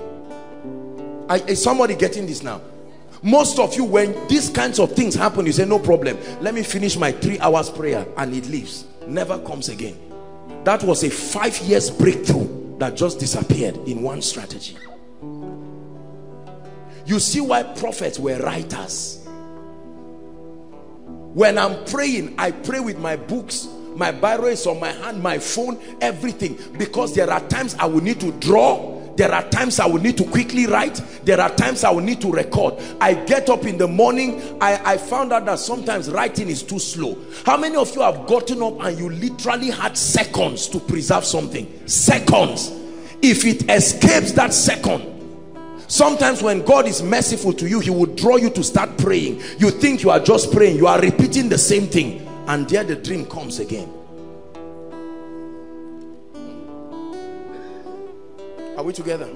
Is somebody getting this now? Most of you, when these kinds of things happen, you say, no problem, let me finish my 3 hours prayer, and it leaves, never comes again. That was a 5 years breakthrough that just disappeared in one strategy. You see why prophets were writers. When I'm praying, I pray with my books. My Bible is on my hand, my phone, everything. Because there are times I will need to draw. There are times I will need to quickly write. There are times I will need to record. I get up in the morning. I found out that sometimes writing is too slow. How many of you have gotten up and you literally had seconds to preserve something? Seconds. If it escapes that second, Sometimes when God is merciful to you, he will draw you to start praying. You think you are just praying, you are repeating the same thing, and there the dream comes again. Are we together?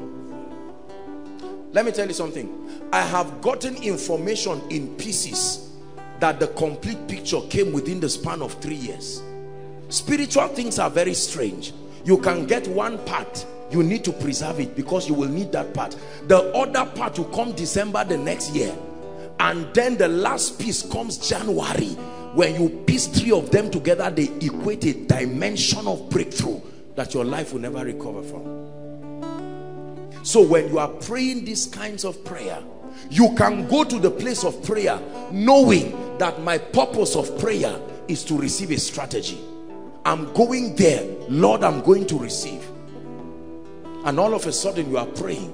Let me tell you something. I have gotten information in pieces that the complete picture came within the span of 3 years. Spiritual things are very strange. You can get one part, you need to preserve it because you will need that part. The other part will come December the next year, and then the last piece comes January. When you piece three of them together, they equate a dimension of breakthrough that your life will never recover from. So when you are praying these kinds of prayer, you can go to the place of prayer knowing that my purpose of prayer is to receive a strategy. I'm going there, Lord, I'm going to receive. And all of a sudden you are praying,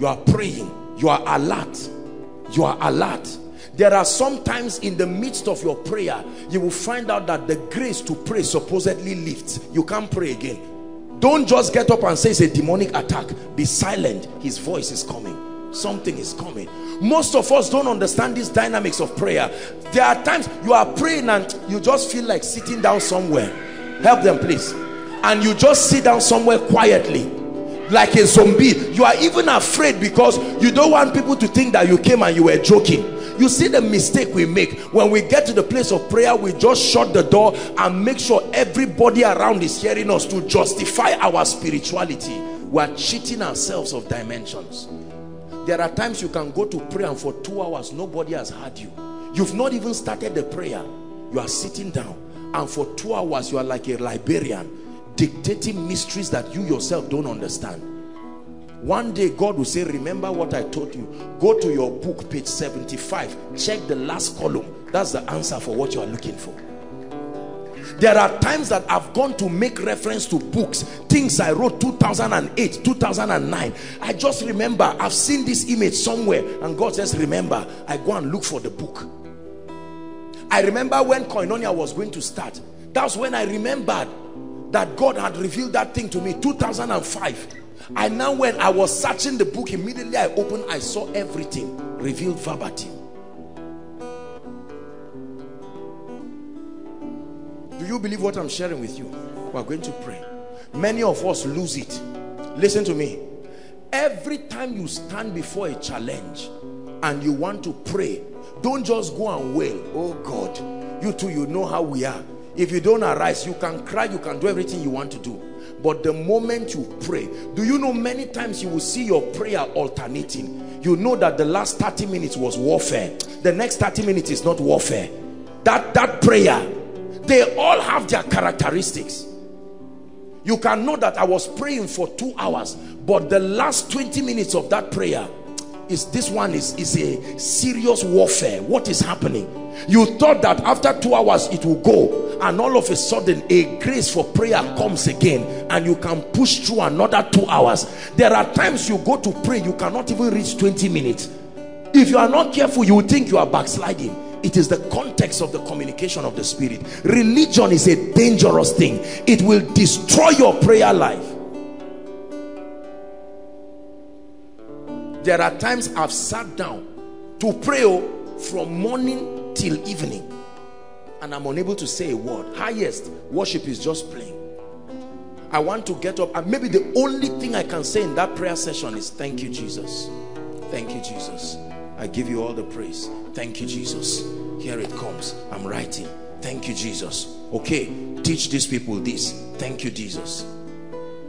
you are praying, you are alert, you are alert. There are sometimes in the midst of your prayer, you will find out that the grace to pray supposedly lifts. You can't pray again. Don't just get up and say it's a demonic attack. Be silent. His voice is coming. Something is coming. Most of us don't understand these dynamics of prayer. There are times you are praying and you just feel like sitting down somewhere. Help them, please. And you just sit down somewhere quietly, like a zombie. You are even afraid because you don't want people to think that you came and you were joking. You see the mistake we make. When we get to the place of prayer, we just shut the door and make sure everybody around is hearing us to justify our spirituality. We are cheating ourselves of dimensions. There are times you can go to prayer and for 2 hours nobody has heard you. You've not even started the prayer. You are sitting down and for 2 hours you are like a librarian, dictating mysteries that you yourself don't understand. One day God will say, remember what I taught you. Go to your book, page 75, check the last column. That's the answer for what you are looking for. There are times that I've gone to make reference to books, things I wrote 2008, 2009. I just remember I've seen this image somewhere, and God says, remember. I go and look for the book. I remember when Koinonia was going to start. That's when I remembered that God had revealed that thing to me, 2005. And now when I was searching the book, immediately I opened, I saw everything revealed verbatim. Do you believe what I'm sharing with you? We're going to pray. Many of us lose it. Listen to me. Every time you stand before a challenge and you want to pray, don't just go and wail. Oh God, you too, you know how we are. If you don't arise, you can cry, you can do everything you want to do. But the moment you pray, do you know many times you will see your prayer alternating? You know that the last 30 minutes was warfare. The next 30 minutes is not warfare. That prayer, they all have their characteristics. You can know that I was praying for 2 hours, but the last 20 minutes of that prayer is this one is a serious warfare. What is happening? You thought that after 2 hours it will go, and all of a sudden a grace for prayer comes again and you can push through another 2 hours. There are times you go to pray, you cannot even reach 20 minutes. If you are not careful, you will think you are backsliding. It is the context of the communication of the Spirit. Religion is a dangerous thing. It will destroy your prayer life. There are times I've sat down to pray from morning till evening and I'm unable to say a word. Highest worship is just playing. I want to get up and maybe the only thing I can say in that prayer session is thank you, Jesus. Thank you, Jesus. I give you all the praise. Thank you, Jesus. Here it comes. I'm writing. Thank you, Jesus. Okay, teach these people this. Thank you, Jesus.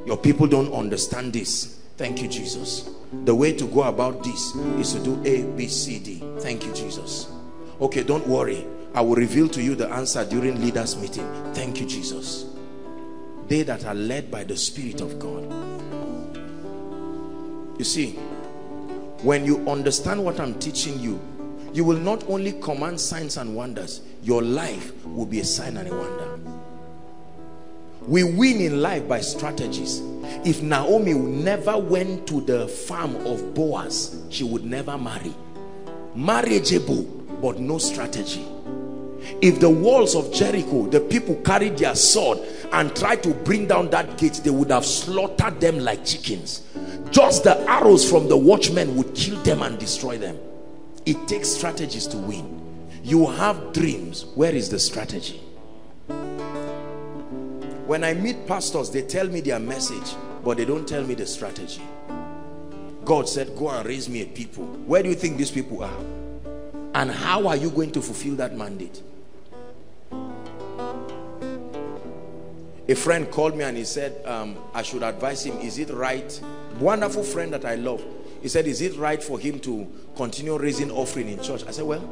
Your people don't understand this. Thank you, Jesus. The way to go about this is to do A, B, C, D. Thank you, Jesus. Okay, don't worry. I will reveal to you the answer during leaders' meeting. Thank you, Jesus. They that are led by the Spirit of God. You see, when you understand what I'm teaching you, you will not only command signs and wonders, your life will be a sign and a wonder. We win in life by strategies. If Naomi never went to the farm of Boaz, she would never marry. Marriageable, but no strategy. If the walls of Jericho, the people carried their sword and tried to bring down that gate, they would have slaughtered them like chickens. just the arrows from the watchmen would kill them and destroy them. It takes strategies to win. You have dreams. Where is the strategy? When I meet pastors, they tell me their message, but they don't tell me the strategy. God said, go and raise me a people. Where do you think these people are? And how are you going to fulfill that mandate? A friend called me and he said, I should advise him, is it right? Wonderful friend that I love. He said, is it right for him to continue raising offering in church? I said, well,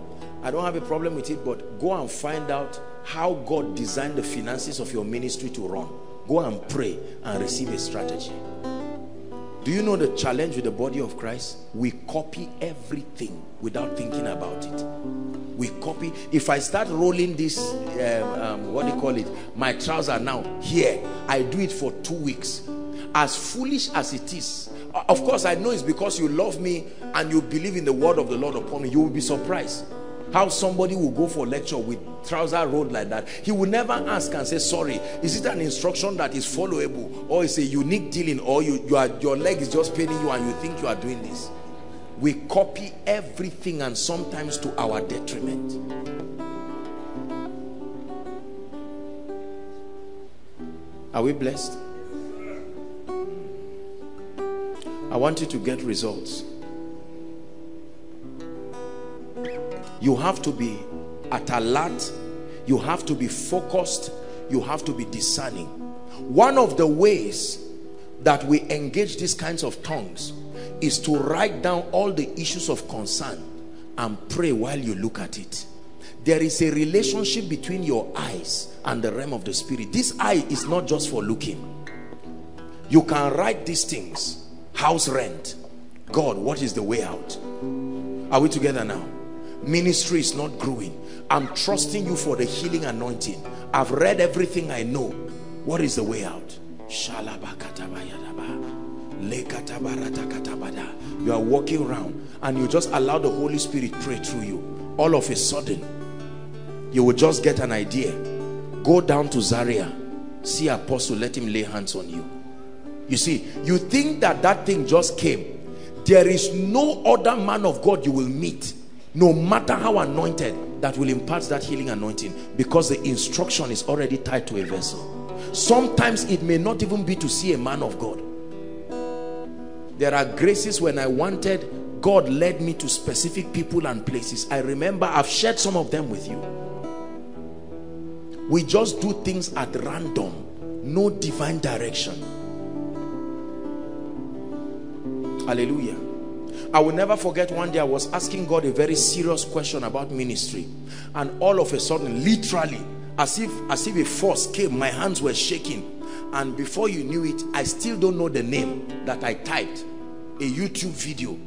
I don't have a problem with it, but go and find out how God designed the finances of your ministry to run. Go and pray and receive a strategy. Do you know the challenge with the body of Christ? We copy everything without thinking about it. We copy. If I start rolling this, what do you call it? My trouser now here. I do it for 2 weeks. As foolish as it is, of course I know it's because you love me and you believe in the word of the Lord upon me. You will be surprised how somebody will go for lecture with trouser rolled like that. He will never ask and say, sorry, is it an instruction that is followable, or is a unique dealing, or your leg is just paining you and you think you are doing this? We copy everything, and sometimes to our detriment. Are we blessed? I want you to get results. You have to be at alert. You have to be focused. You have to be discerning. One of the ways that we engage these kinds of tongues is to write down all the issues of concern and pray while you look at it. There is a relationship between your eyes and the realm of the spirit. This eye is not just for looking. You can write these things. House rent. God, what is the way out? Are we together now? Ministry is not growing. I'm trusting you for the healing anointing. I've read everything I know. What is the way out? You are walking around and you just allow the Holy Spirit pray through you. All of a sudden, you will just get an idea. Go down to Zaria, see Apostle, let him lay hands on you. You see, you think that that thing just came. There is no other man of God you will meet, no matter how anointed, that will impart that healing anointing, because the instruction is already tied to a vessel. Sometimes it may not even be to see a man of God. There are graces when I wanted, God led me to specific people and places. I remember I've shared some of them with you. We just do things at random, no divine direction. Hallelujah. I will never forget, one day I was asking God a very serious question about ministry, and all of a sudden, literally, as if a force came, my hands were shaking, and before you knew it, I still don't know the name that I typed, a YouTube video,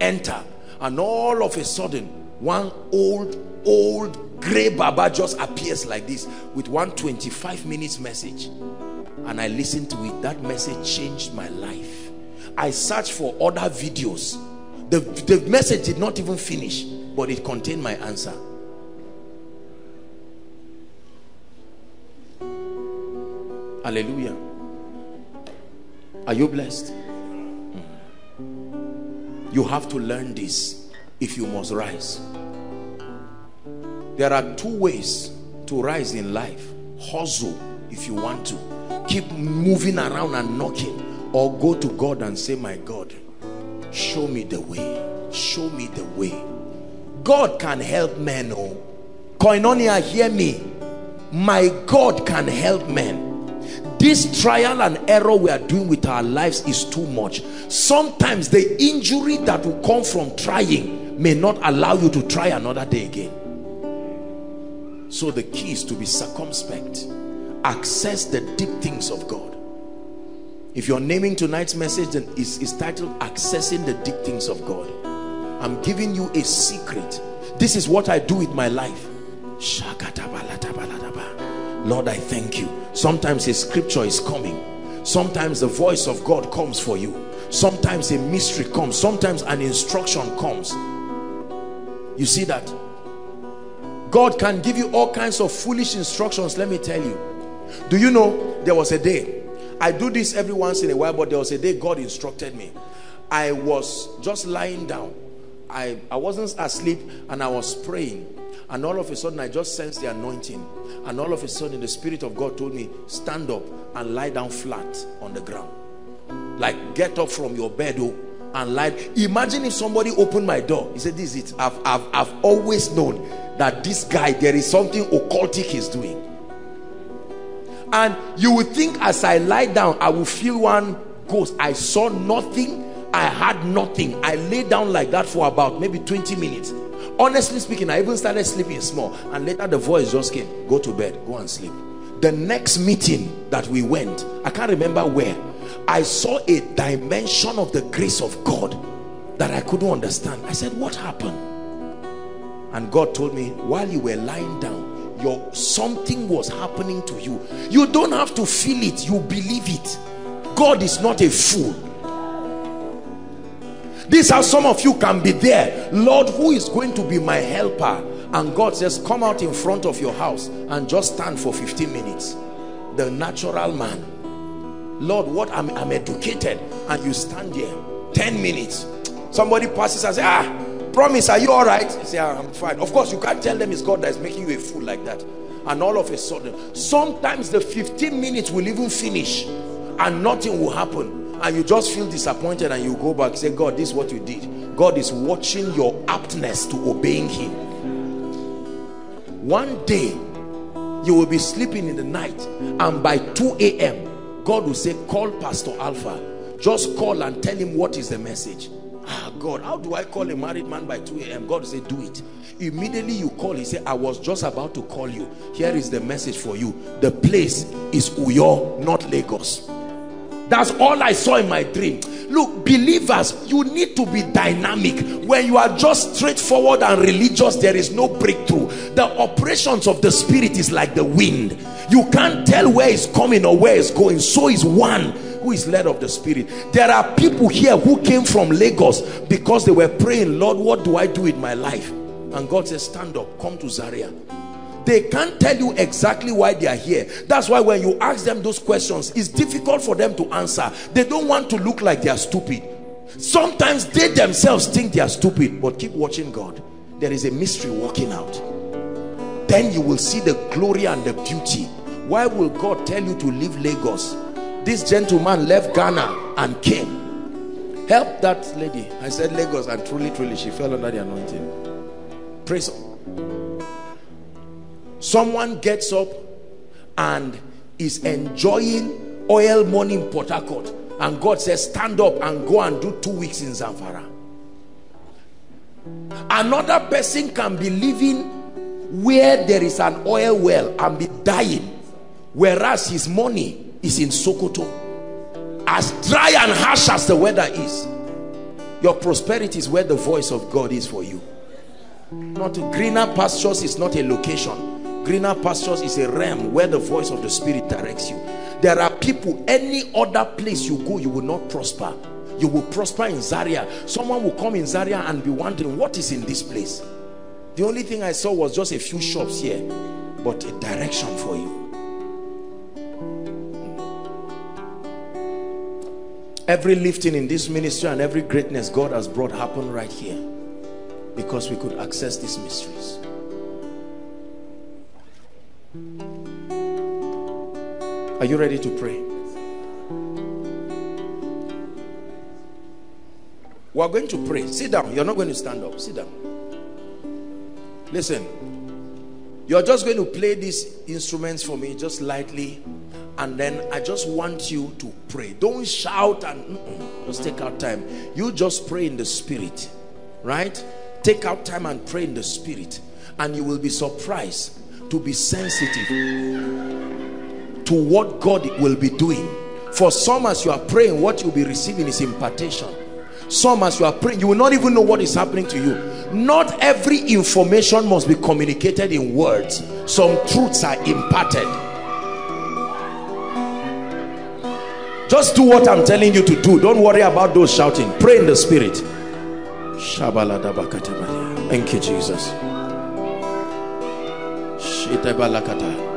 enter, and all of a sudden, one old gray Baba just appears like this with 125 minutes message, and I listened to it. That message changed my life. I searched for other videos. The message did not even finish, but it contained my answer. Hallelujah. Are you blessed? You have to learn this if you must rise. There are 2 ways to rise in life. Hustle if you want to. Keep moving around and knocking. Or go to God and say, my God, show me the way. Show me the way. God can help men. Oh, Koinonia, hear me. My God can help men. This trial and error we are doing with our lives is too much. Sometimes the injury that will come from trying may not allow you to try another day again. So the key is to be circumspect. Access the deep things of God. If you're naming tonight's message, then it's titled Accessing the Deep Things of God. I'm giving you a secret. This is what I do with my life. Lord, I thank you. Sometimes a scripture is coming. Sometimes the voice of God comes for you. Sometimes a mystery comes. Sometimes an instruction comes. You see that? God can give you all kinds of foolish instructions, let me tell you. Do you know, there was a day I do this every once in a while, but there was a day God instructed me. I was just lying down. I wasn't asleep and I was praying. And all of a sudden, I just sensed the anointing. And all of a sudden, the Spirit of God told me, stand up and lie down flat on the ground. Like, get up from your bed and lie. Imagine if somebody opened my door. He said, this is it. I've always known that this guy, there is something occultic he's doing. And you would think as I lie down, I will feel one ghost. I saw nothing. I had nothing. I lay down like that for about maybe 20 minutes. Honestly speaking, I even started sleeping small. And later the voice just came, go to bed, go and sleep. The next meeting that we went, I can't remember where, I saw a dimension of the grace of God that I couldn't understand. I said, what happened? And God told me, while you were lying down, something was happening to you. You don't have to feel it, you believe it. God is not a fool. This is how some of you can be there. Lord, who is going to be my helper? And God says, come out in front of your house and just stand for 15 minutes. The natural man. Lord, what? I'm educated. And you stand there. 10 minutes. Somebody passes and says, promise, are you all right? You say, I'm fine. Of course, you can't tell them it's God that's making you a fool like that. And all of a sudden, sometimes the 15 minutes will even finish and nothing will happen. And you just feel disappointed and you go back and say, God, this is what you did. God is watching your aptness to obeying him. One day, you will be sleeping in the night and by 2 a.m., God will say, call Pastor Alpha. Just call and tell him what is the message. Ah, God, how do I call a married man by 2 a.m.? God will say, do it. Immediately you call, he said, I was just about to call you. Here is the message for you. The place is Uyo, not Lagos. That's all I saw in my dream. Look, believers, you need to be dynamic. When you are just straightforward and religious, there is no breakthrough. The operations of the Spirit is like the wind. You can't tell where it's coming or where it's going. So is one who is led of the Spirit. There are people here who came from Lagos because they were praying, Lord, what do I do with my life? And God says, stand up, come to Zaria. They can't tell you exactly why they are here. That's why when you ask them those questions, it's difficult for them to answer. They don't want to look like they are stupid. Sometimes they themselves think they are stupid, but keep watching God. There is a mystery working out. Then you will see the glory and the beauty. Why will God tell you to leave Lagos? This gentleman left Ghana and came. Help that lady. I said Lagos, and truly, truly, she fell under the anointing. Praise God. Someone gets up and is enjoying oil money in Port Harcourt, and God says, stand up and go and do 2 weeks in Zamfara. Another person can be living where there is an oil well and be dying, whereas his money is in Sokoto. As dry and harsh as the weather is, your prosperity is where the voice of God is for you. Not greener pastures is not a location. Greener pastures is a realm where the voice of the Spirit directs you. There are people, any other place you go, you will not prosper. You will prosper in Zaria. Someone will come in Zaria and be wondering, what is in this place? The only thing I saw was just a few shops here, but a direction for you. Every lifting in this ministry and every greatness God has brought happen right here, because we could access these mysteries. Are you ready to pray? We are going to pray. Sit down. You're not going to stand up. Sit down. Listen. You're just going to play these instruments for me, just lightly. And then I just want you to pray. Don't shout and just take out time. You just pray in the Spirit. Right? Take out time and pray in the Spirit. And you will be surprised to be sensitive to what God will be doing. For some, as you are praying, what you'll be receiving is impartation. Some, as you are praying, you will not even know what is happening to you. Not every information must be communicated in words. Some truths are imparted. Just do what I'm telling you to do. Don't worry about those shouting. Pray in the Spirit. Thank you, Jesus.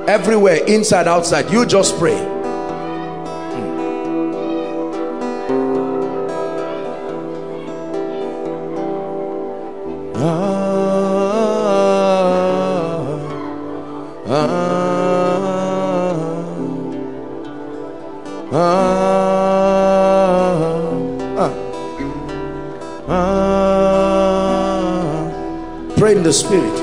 Everywhere, inside, outside, you just pray. Pray in the spirit.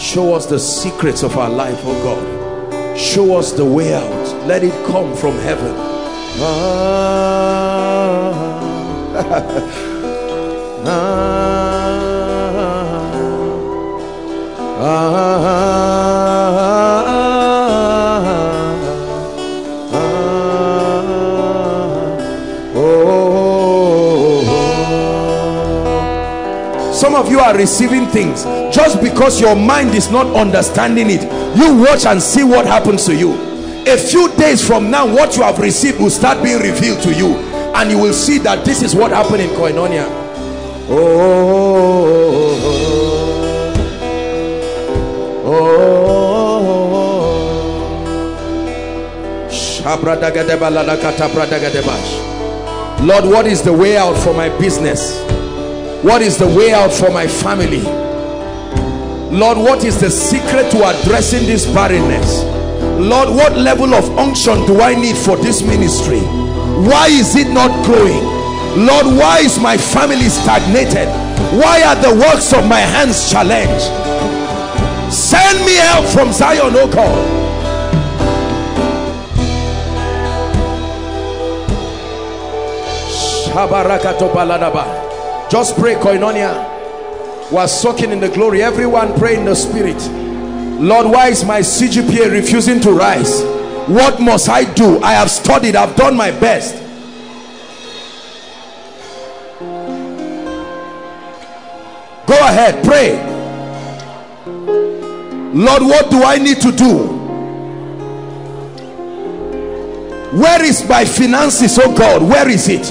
Show us the secrets of our life, oh God. Show us the way out. Let it come from heaven. Some of you are receiving things just because your mind is not understanding it. You watch and see what happens to you. A few days from now, what you have received will start being revealed to you, and you will see that this is what happened in Koinonia. Oh, Lord, what is the way out for my business? What is the way out for my family? Lord, what is the secret to addressing this barrenness? Lord, what level of unction do I need for this ministry? Why is it not growing? Lord, why is my family stagnated? Why are the works of my hands challenged? Send me help from Zion, O God. Just pray, Koinonia. We are soaking in the glory. Everyone pray in the spirit. Lord, why is my CGPA refusing to rise? What must I do? I have studied. I've done my best. Go ahead, pray. Lord, what do I need to do? Where is my finances, oh God? Where is it?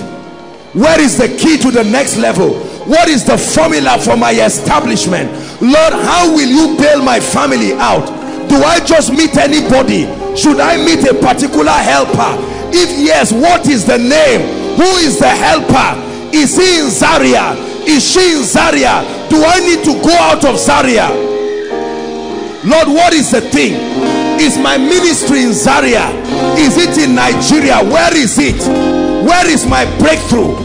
Where is the key to the next level? What is the formula for my establishment? Lord, how will you bail my family out? Do I just meet anybody? Should I meet a particular helper? If yes, what is the name? Who is the helper? Is he in Zaria? Is she in Zaria? Do I need to go out of Zaria? Lord, what is the thing? Is my ministry in Zaria? Is it in Nigeria? Where is it? Where is my breakthrough?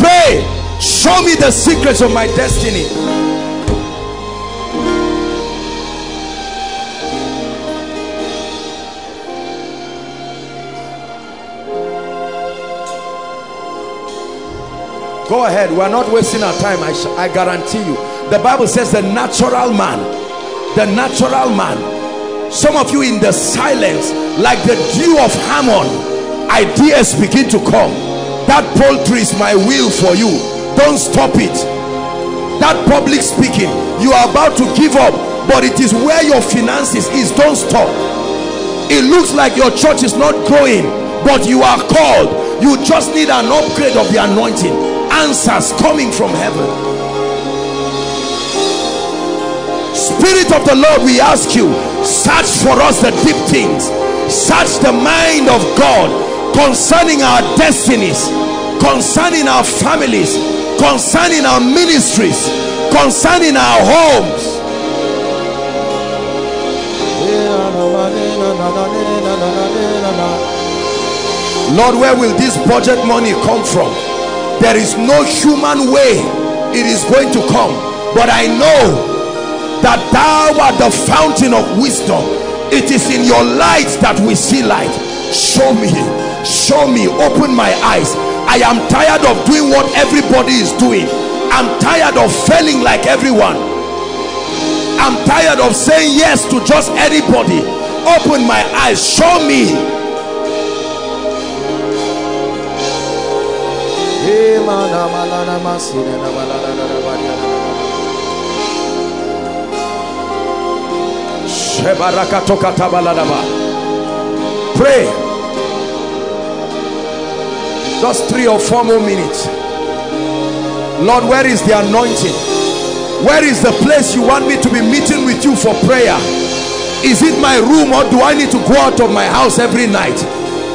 Pray, show me the secrets of my destiny. Go ahead, we are not wasting our time. I guarantee you. The Bible says the natural man. Some of you, in the silence, like the dew of Hammon, ideas begin to come. That poultry is my will for you. Don't stop it. That public speaking, you are about to give up, but it is where your finances is. Don't stop. It looks like your church is not growing, but you are called. You just need an upgrade of the anointing. Answers coming from heaven. Spirit of the Lord, we ask you, search for us the deep things. Search the mind of God concerning our destinies, concerning our families, concerning our ministries, concerning our homes. Lord, where will this budget money come from? There is no human way it is going to come, but I know that thou art the fountain of wisdom. It is in your light that we see light. Show me, open my eyes. I am tired of doing what everybody is doing. I'm tired of failing like everyone. I'm tired of saying yes to just anybody. Open my eyes, show me. Pray. Just 3 or 4 more minutes. Lord, where is the anointing? Where is the place you want me to be meeting with you for prayer? Is it my room, or do I need to go out of my house every night?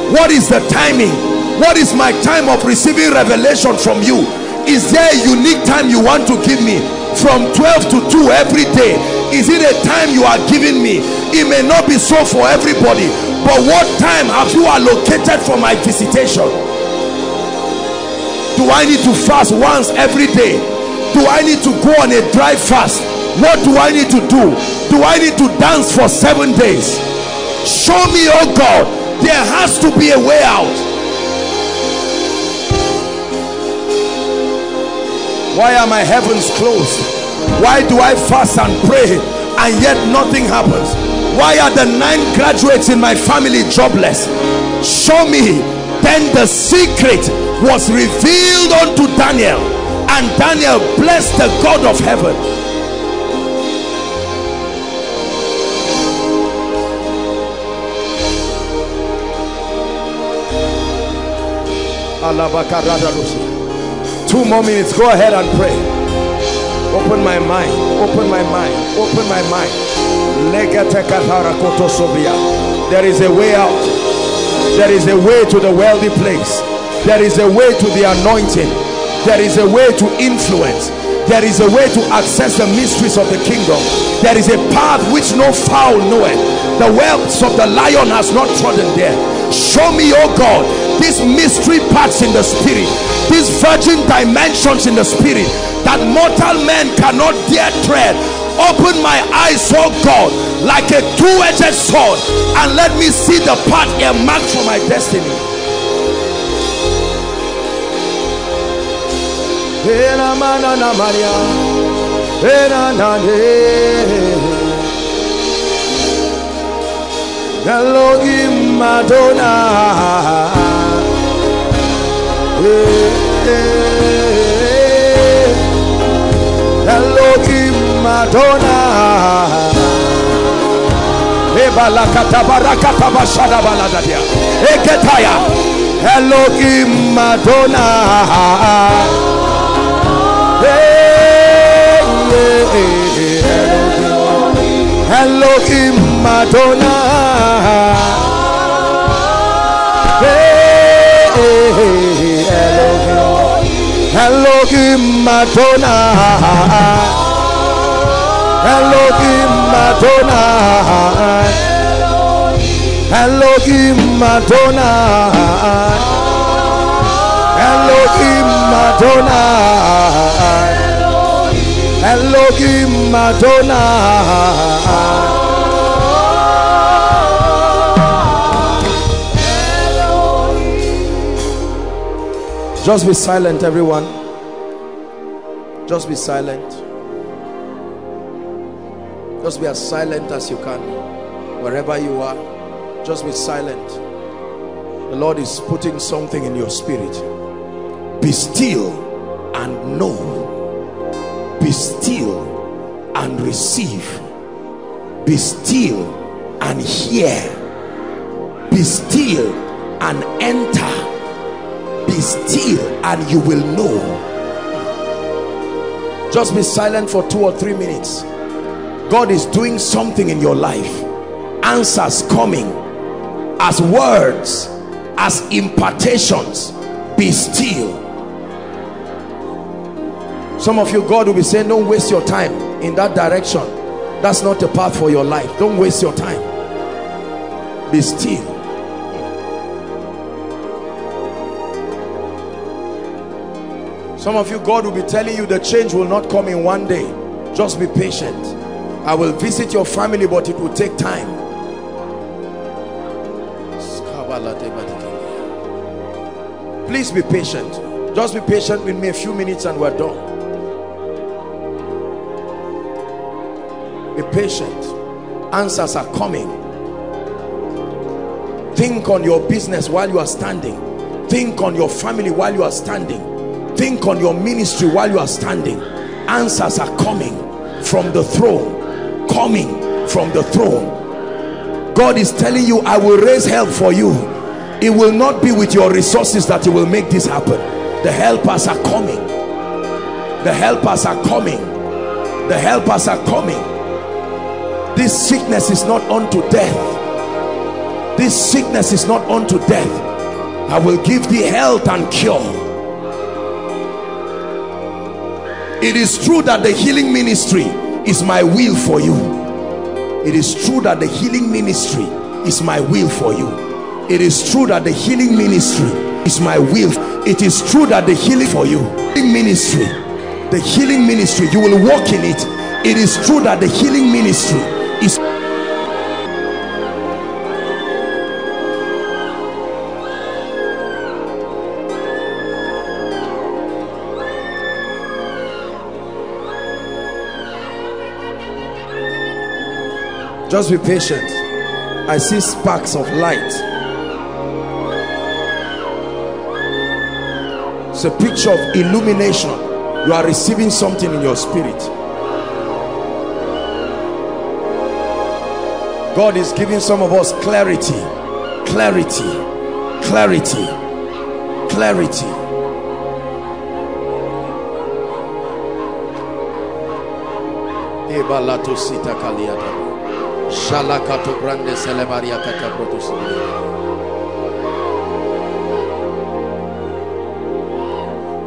What is the timing? What is my time of receiving revelation from you? Is there a unique time you want to give me? From 12 to 2 every day, is it a time you are giving me? It may not be so for everybody, but what time have you allocated for my visitation? Do I need to fast once every day? Do I need to go on a dry fast? What do I need to do? Do I need to dance for 7 days? Show me, oh God, there has to be a way out. Why are my heavens closed? Why do I fast and pray and yet nothing happens? Why are the 9 graduates in my family jobless? Show me. Then the secret was revealed unto Daniel, and Daniel blessed the God of heaven. Two more minutes. Go ahead and pray. Open my mind. Open my mind. Open my mind. There is a way out. There is a way to the wealthy place. There is a way to the anointing. There is a way to influence. There is a way to access the mysteries of the kingdom. There is a path which no fowl knoweth. The whelps of the lion has not trodden there. Show me, oh God, these mystery parts in the spirit, these virgin dimensions in the spirit that mortal men cannot dare tread. Open my eyes, oh God, like a two-edged sword, and let me see the path earmarked for my destiny. Elohim Adonai, Elohim Madonna, Elohim Madonna, Elohim Madonna, Elohim Madonna, Elohim Adonai, Elohim Adonai, Elohim Adonai, Elohim Adonai. Just be silent, everyone. Just be silent. Just be as silent as you can. Wherever you are, just be silent. The Lord is putting something in your spirit. Be still and know. Be still and receive. Be still and hear. Be still and enter. Be still and you will know. Just be silent for 2 or 3 minutes. God is doing something in your life. Answers coming as words, as impartations. Be still. Some of you, God will be saying, don't waste your time in that direction. That's not the path for your life. Don't waste your time. Be still. Some of you, God will be telling you the change will not come in one day. Just be patient. I will visit your family, but it will take time. Please be patient. Just be patient with me a few minutes and we're done. Be patient. Answers are coming. Think on your business while you are standing. Think on your family while you are standing. Think on your ministry while you are standing. Answers are coming from the throne. Coming from the throne. God is telling you, I will raise help for you. It will not be with your resources that you will make this happen. The helpers are coming. The helpers are coming. The helpers are coming. This sickness is not unto death. This sickness is not unto death. I will give thee health and cure. It is true that the healing ministry is my will for you. It is true that the healing ministry is my will for you. It is true that the healing ministry is my will. It is true that the healing for you, the healing ministry, you will walk in it. It is true that the healing ministry is. Just be patient. I see sparks of light. It's a picture of illumination. You are receiving something in your spirit. God is giving some of us clarity, clarity, clarity, clarity. Shalakato grande celebaria kataprotus.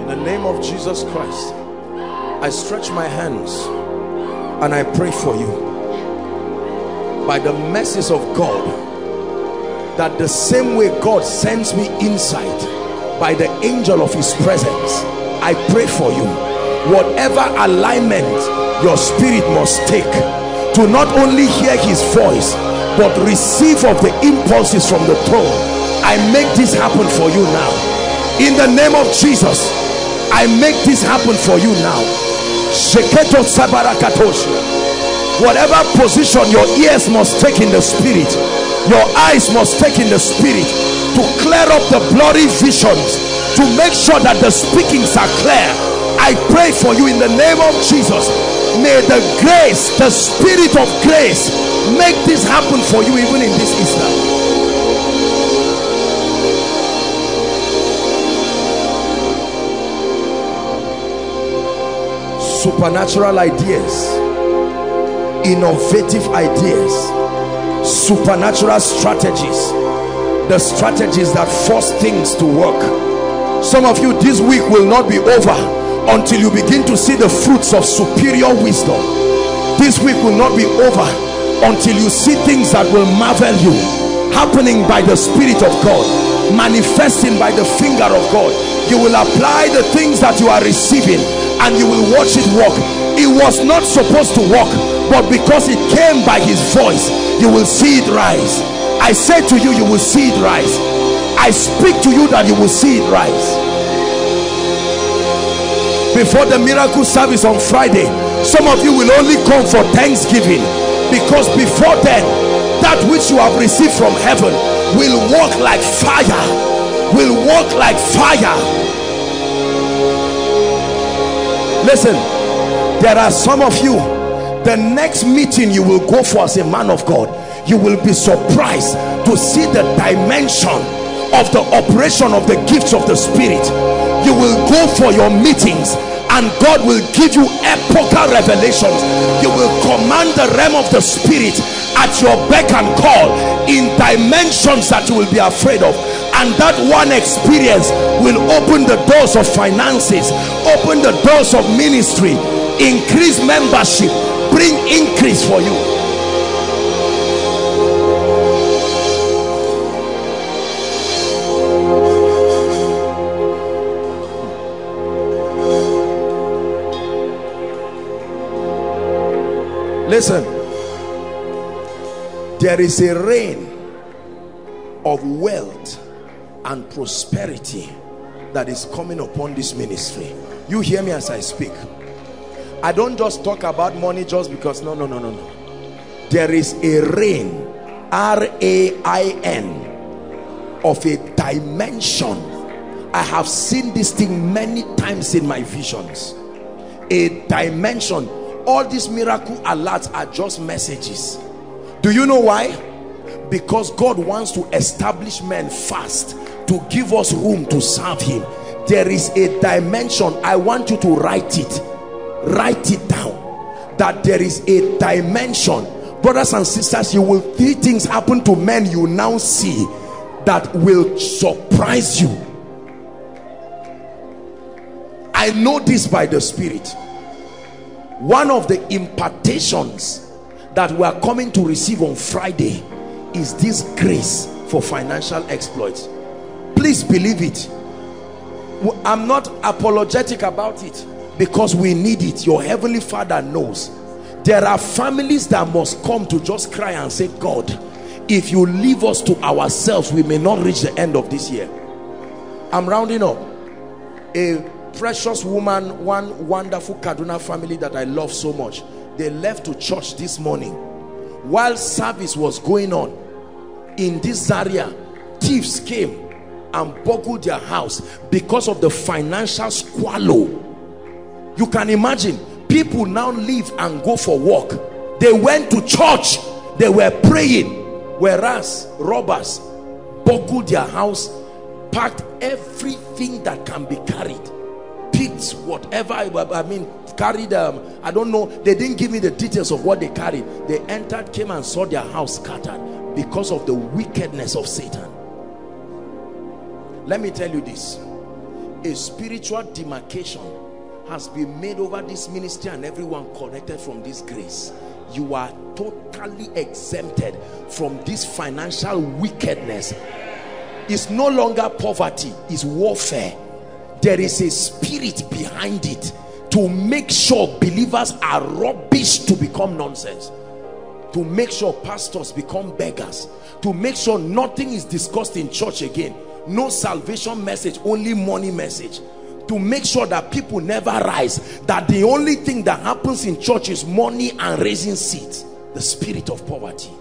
In the name of Jesus Christ, I stretch my hands and I pray for you by the mercies of God, that the same way God sends me insight by the angel of his presence, I pray for you. Whatever alignment your spirit must take to not only hear his voice but receive of the impulses from the throne, I make this happen for you now in the name of Jesus. I make this happen for you now. Whatever position your ears must take in the spirit, your eyes must take in the spirit, to clear up the blurry visions, to make sure that the speakings are clear, I pray for you in the name of Jesus. May the grace, the spirit of grace, make this happen for you even in this Easter. Supernatural ideas, innovative ideas, supernatural strategies, the strategies that force things to work. Some of you, this week will not be over until you begin to see the fruits of superior wisdom. This week will not be over until you see things that will marvel you happening by the Spirit of God, manifesting by the finger of God. You will apply the things that you are receiving and you will watch it work. It was not supposed to work, but because it came by his voice, you will see it rise. I say to you, you will see it rise. I speak to you that you will see it rise. Before the miracle service on Friday, some of you will only come for thanksgiving, because before then, that which you have received from heaven will walk like fire, will walk like fire. Listen, there are some of you, the next meeting you will go for as a man of God, you will be surprised to see the dimension of the operation of the gifts of the Spirit. You will go for your meetings and God will give you epochal revelations. You will command the realm of the Spirit at your beck and call in dimensions that you will be afraid of. And that one experience will open the doors of finances, open the doors of ministry, increase membership, bring increase for you. Listen, there is a reign of wealth and prosperity that is coming upon this ministry. You hear me as I speak. I don't just talk about money just because. No. There is a reign, R-A-I-N, of a dimension. I have seen this thing many times in my visions. A dimension. All these miracle alerts are just messages. Do you know why? Because God wants to establish men fast, to give us room to serve him. There is a dimension, I want you to write it down, that there is a dimension. brothers and sisters, you will see things happen to men you now see that will surprise you. I know this by the Spirit. One of the impartations that we are coming to receive on Friday is this grace for financial exploits. Please believe it. I'm not apologetic about it because we need it. Your heavenly Father knows. There are families that must come to just cry and say, God, if you leave us to ourselves, we may not reach the end of this year. I'm rounding up. A precious woman, one wonderful Kaduna family that I love so much, they left to church this morning. While service was going on in this Zaria, thieves came and burgled their house because of the financial squalor. You can imagine, people now leave and go for work. They went to church, they were praying, whereas robbers burgled their house, packed everything that can be carried, picked whatever, carried them. I don't know, they didn't give me the details of what they carried. They entered, came and saw their house scattered because of the wickedness of Satan. Let me tell you this, a spiritual demarcation has been made over this ministry and everyone connected from this grace. You are totally exempted from this financial wickedness. It's no longer poverty, it's warfare. There is a spirit behind it to make sure believers are rubbish to become nonsense, to make sure pastors become beggars, to make sure nothing is discussed in church again. No salvation message, only money message. To make sure that people never rise, that the only thing that happens in church is money and raising seats. The spirit of poverty.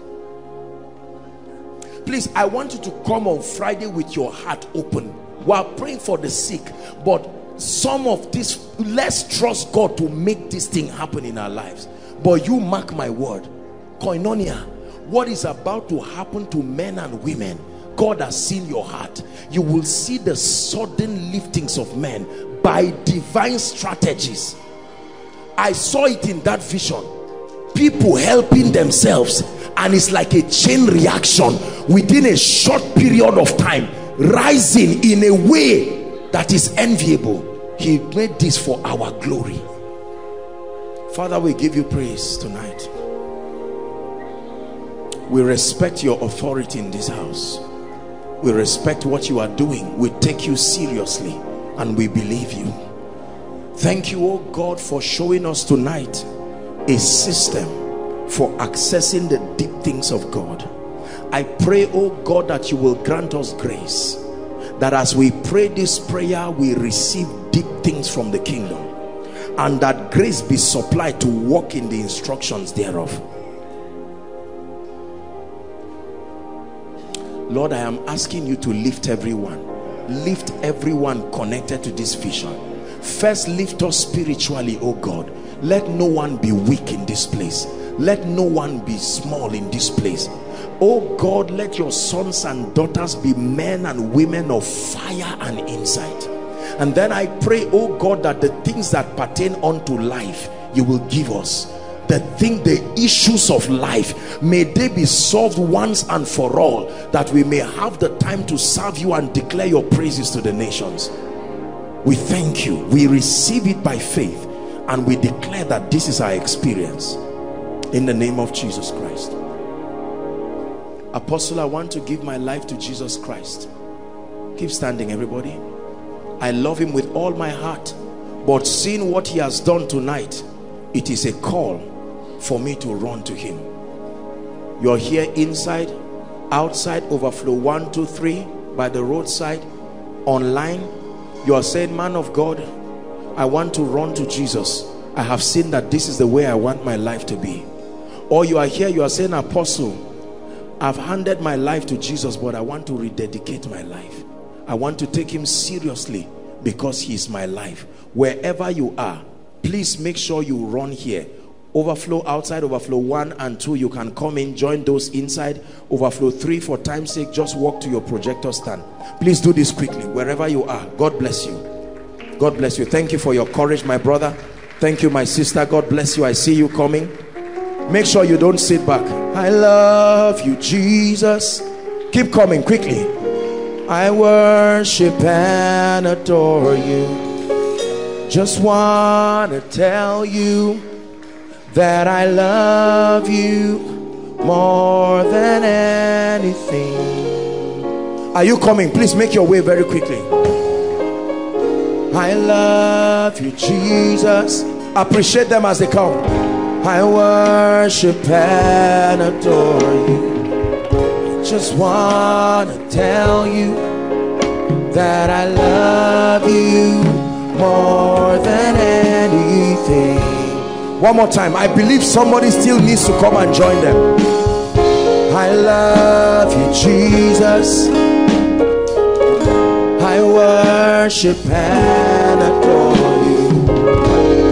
Please, I want you to come on Friday with your heart open. We are praying for the sick, but some of this, let's trust God to make this thing happen in our lives. But you mark my word, Koinonia, what is about to happen to men and women, God has seen your heart. You will see the sudden liftings of men by divine strategies. I saw it in that vision. People helping themselves, and it's like a chain reaction within a short period of time, rising in a way that is enviable. He made this for our glory. Father, we give you praise tonight. We respect your authority in this house. We respect what you are doing. We take you seriously and we believe you. Thank you, oh God, for showing us tonight a system for accessing the deep things of God. I pray, oh God, that you will grant us grace, that as we pray this prayer, we receive deep things from the kingdom, and that grace be supplied to walk in the instructions thereof. Lord, I am asking you to lift everyone connected to this vision. First, lift us spiritually, oh God. Let no one be weak in this place. Let no one be small in this place. Oh God, let your sons and daughters be men and women of fire and insight. And then I pray, oh God, that the things that pertain unto life, you will give us. The issues of life, may they be solved once and for all, that we may have the time to serve you and declare your praises to the nations. We thank you. We receive it by faith and we declare that this is our experience in the name of Jesus Christ. Apostle, I want to give my life to Jesus Christ. Keep standing, everybody. I love him with all my heart, but seeing what he has done tonight, it is a call for me to run to him. You're here inside, outside, overflow 1, 2, 3 by the roadside, online. You are saying, man of God, I want to run to Jesus. I have seen that this is the way I want my life to be. Or you are here, you are saying, Apostle, I've handed my life to Jesus, but I want to rededicate my life. I want to take him seriously because he is my life. Wherever you are, please make sure you run here. Overflow outside, overflow 1 and 2. You can come in, join those inside. Overflow 3, for time's sake, just walk to your projector stand. Please do this quickly, wherever you are. God bless you. God bless you. Thank you for your courage, my brother. Thank you, my sister. God bless you. I see you coming. Make sure you don't sit back. I love you, Jesus. Keep coming quickly. I worship and adore you. Just want to tell you that I love you more than anything. Are you coming? Please make your way very quickly. I love you, Jesus. Appreciate them as they come. I worship and adore you. Just want to tell you that I love you more than anything. One more time. I believe somebody still needs to come and join them. I love you, Jesus. I worship and adore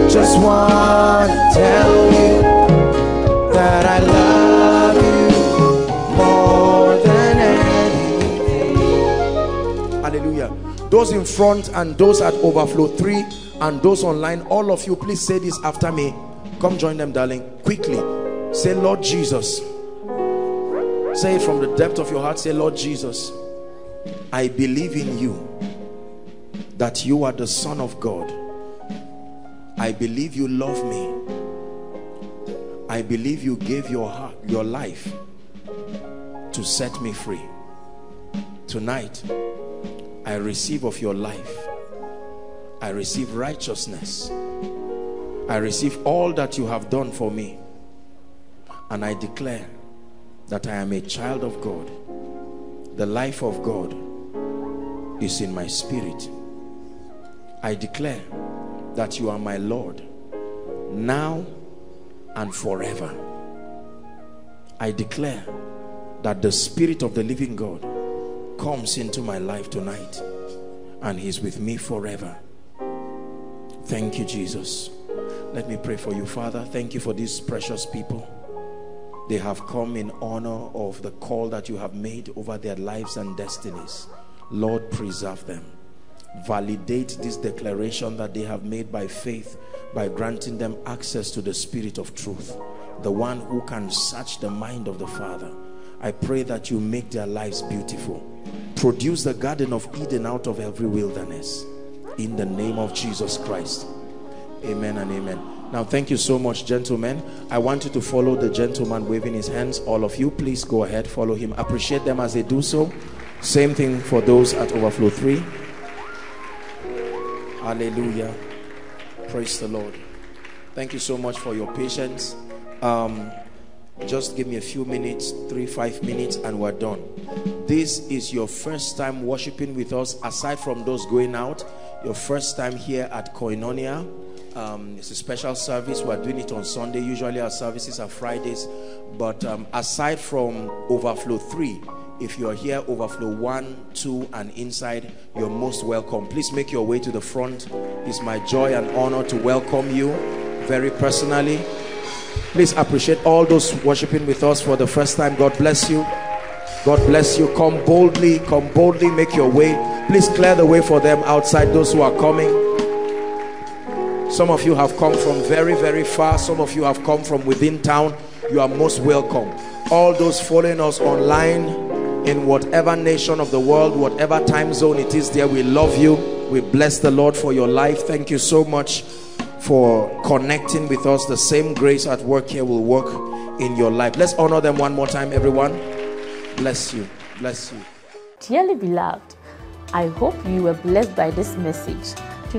you. Just want to tell you that I love you more than anything. Hallelujah. Those in front and those at Overflow 3 and those online, all of you, please say this after me. Come join them, darling. Quickly. Say, Lord Jesus. Say it from the depth of your heart. Say, Lord Jesus, I believe in you, that you are the Son of God. I believe you love me. I believe you gave your heart, your life to set me free. Tonight, I receive of your life. I receive righteousness. I receive all that you have done for me. And I declare that I am a child of God. The life of God is in my spirit. I declare that you are my Lord now and forever. I declare that the Spirit of the living God comes into my life tonight and he's with me forever. Thank you, Jesus. Let me pray for you, Father. Thank you for these precious people. They have come in honor of the call that you have made over their lives and destinies. Lord, preserve them. Validate this declaration that they have made by faith by granting them access to the Spirit of truth, the one who can search the mind of the Father. I pray that you make their lives beautiful. Produce the Garden of Eden out of every wilderness. In the name of Jesus Christ. Amen and amen. Now, thank you so much, gentlemen. I want you to follow the gentleman waving his hands. All of you, please go ahead, follow him. Appreciate them as they do so. Same thing for those at Overflow 3. Hallelujah. Praise the Lord. Thank you so much for your patience. Just give me a few minutes, 3-5 minutes, and we're done. This is your first time worshiping with us, aside from those going out. Your first time here at Koinonia. It's a special service. We're doing it on Sunday. Usually our services are Fridays. But aside from Overflow 3, if you're here, Overflow 1, 2, and inside, you're most welcome. Please make your way to the front. It's my joy and honor to welcome you very personally. Please appreciate all those worshiping with us for the first time. God bless you. God bless you. Come boldly. Come boldly. Make your way. Please clear the way for them outside, those who are coming. Some of you have come from very, very far. Some of you have come from within town. You are most welcome. All those following us online, in whatever nation of the world, whatever time zone it is there, we love you. We bless the Lord for your life. Thank you so much for connecting with us. The same grace at work here will work in your life. Let's honor them one more time, everyone. Bless you. Bless you. Dearly beloved, I hope you were blessed by this message. Do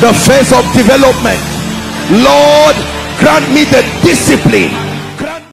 The phase of development. Lord, grant me the discipline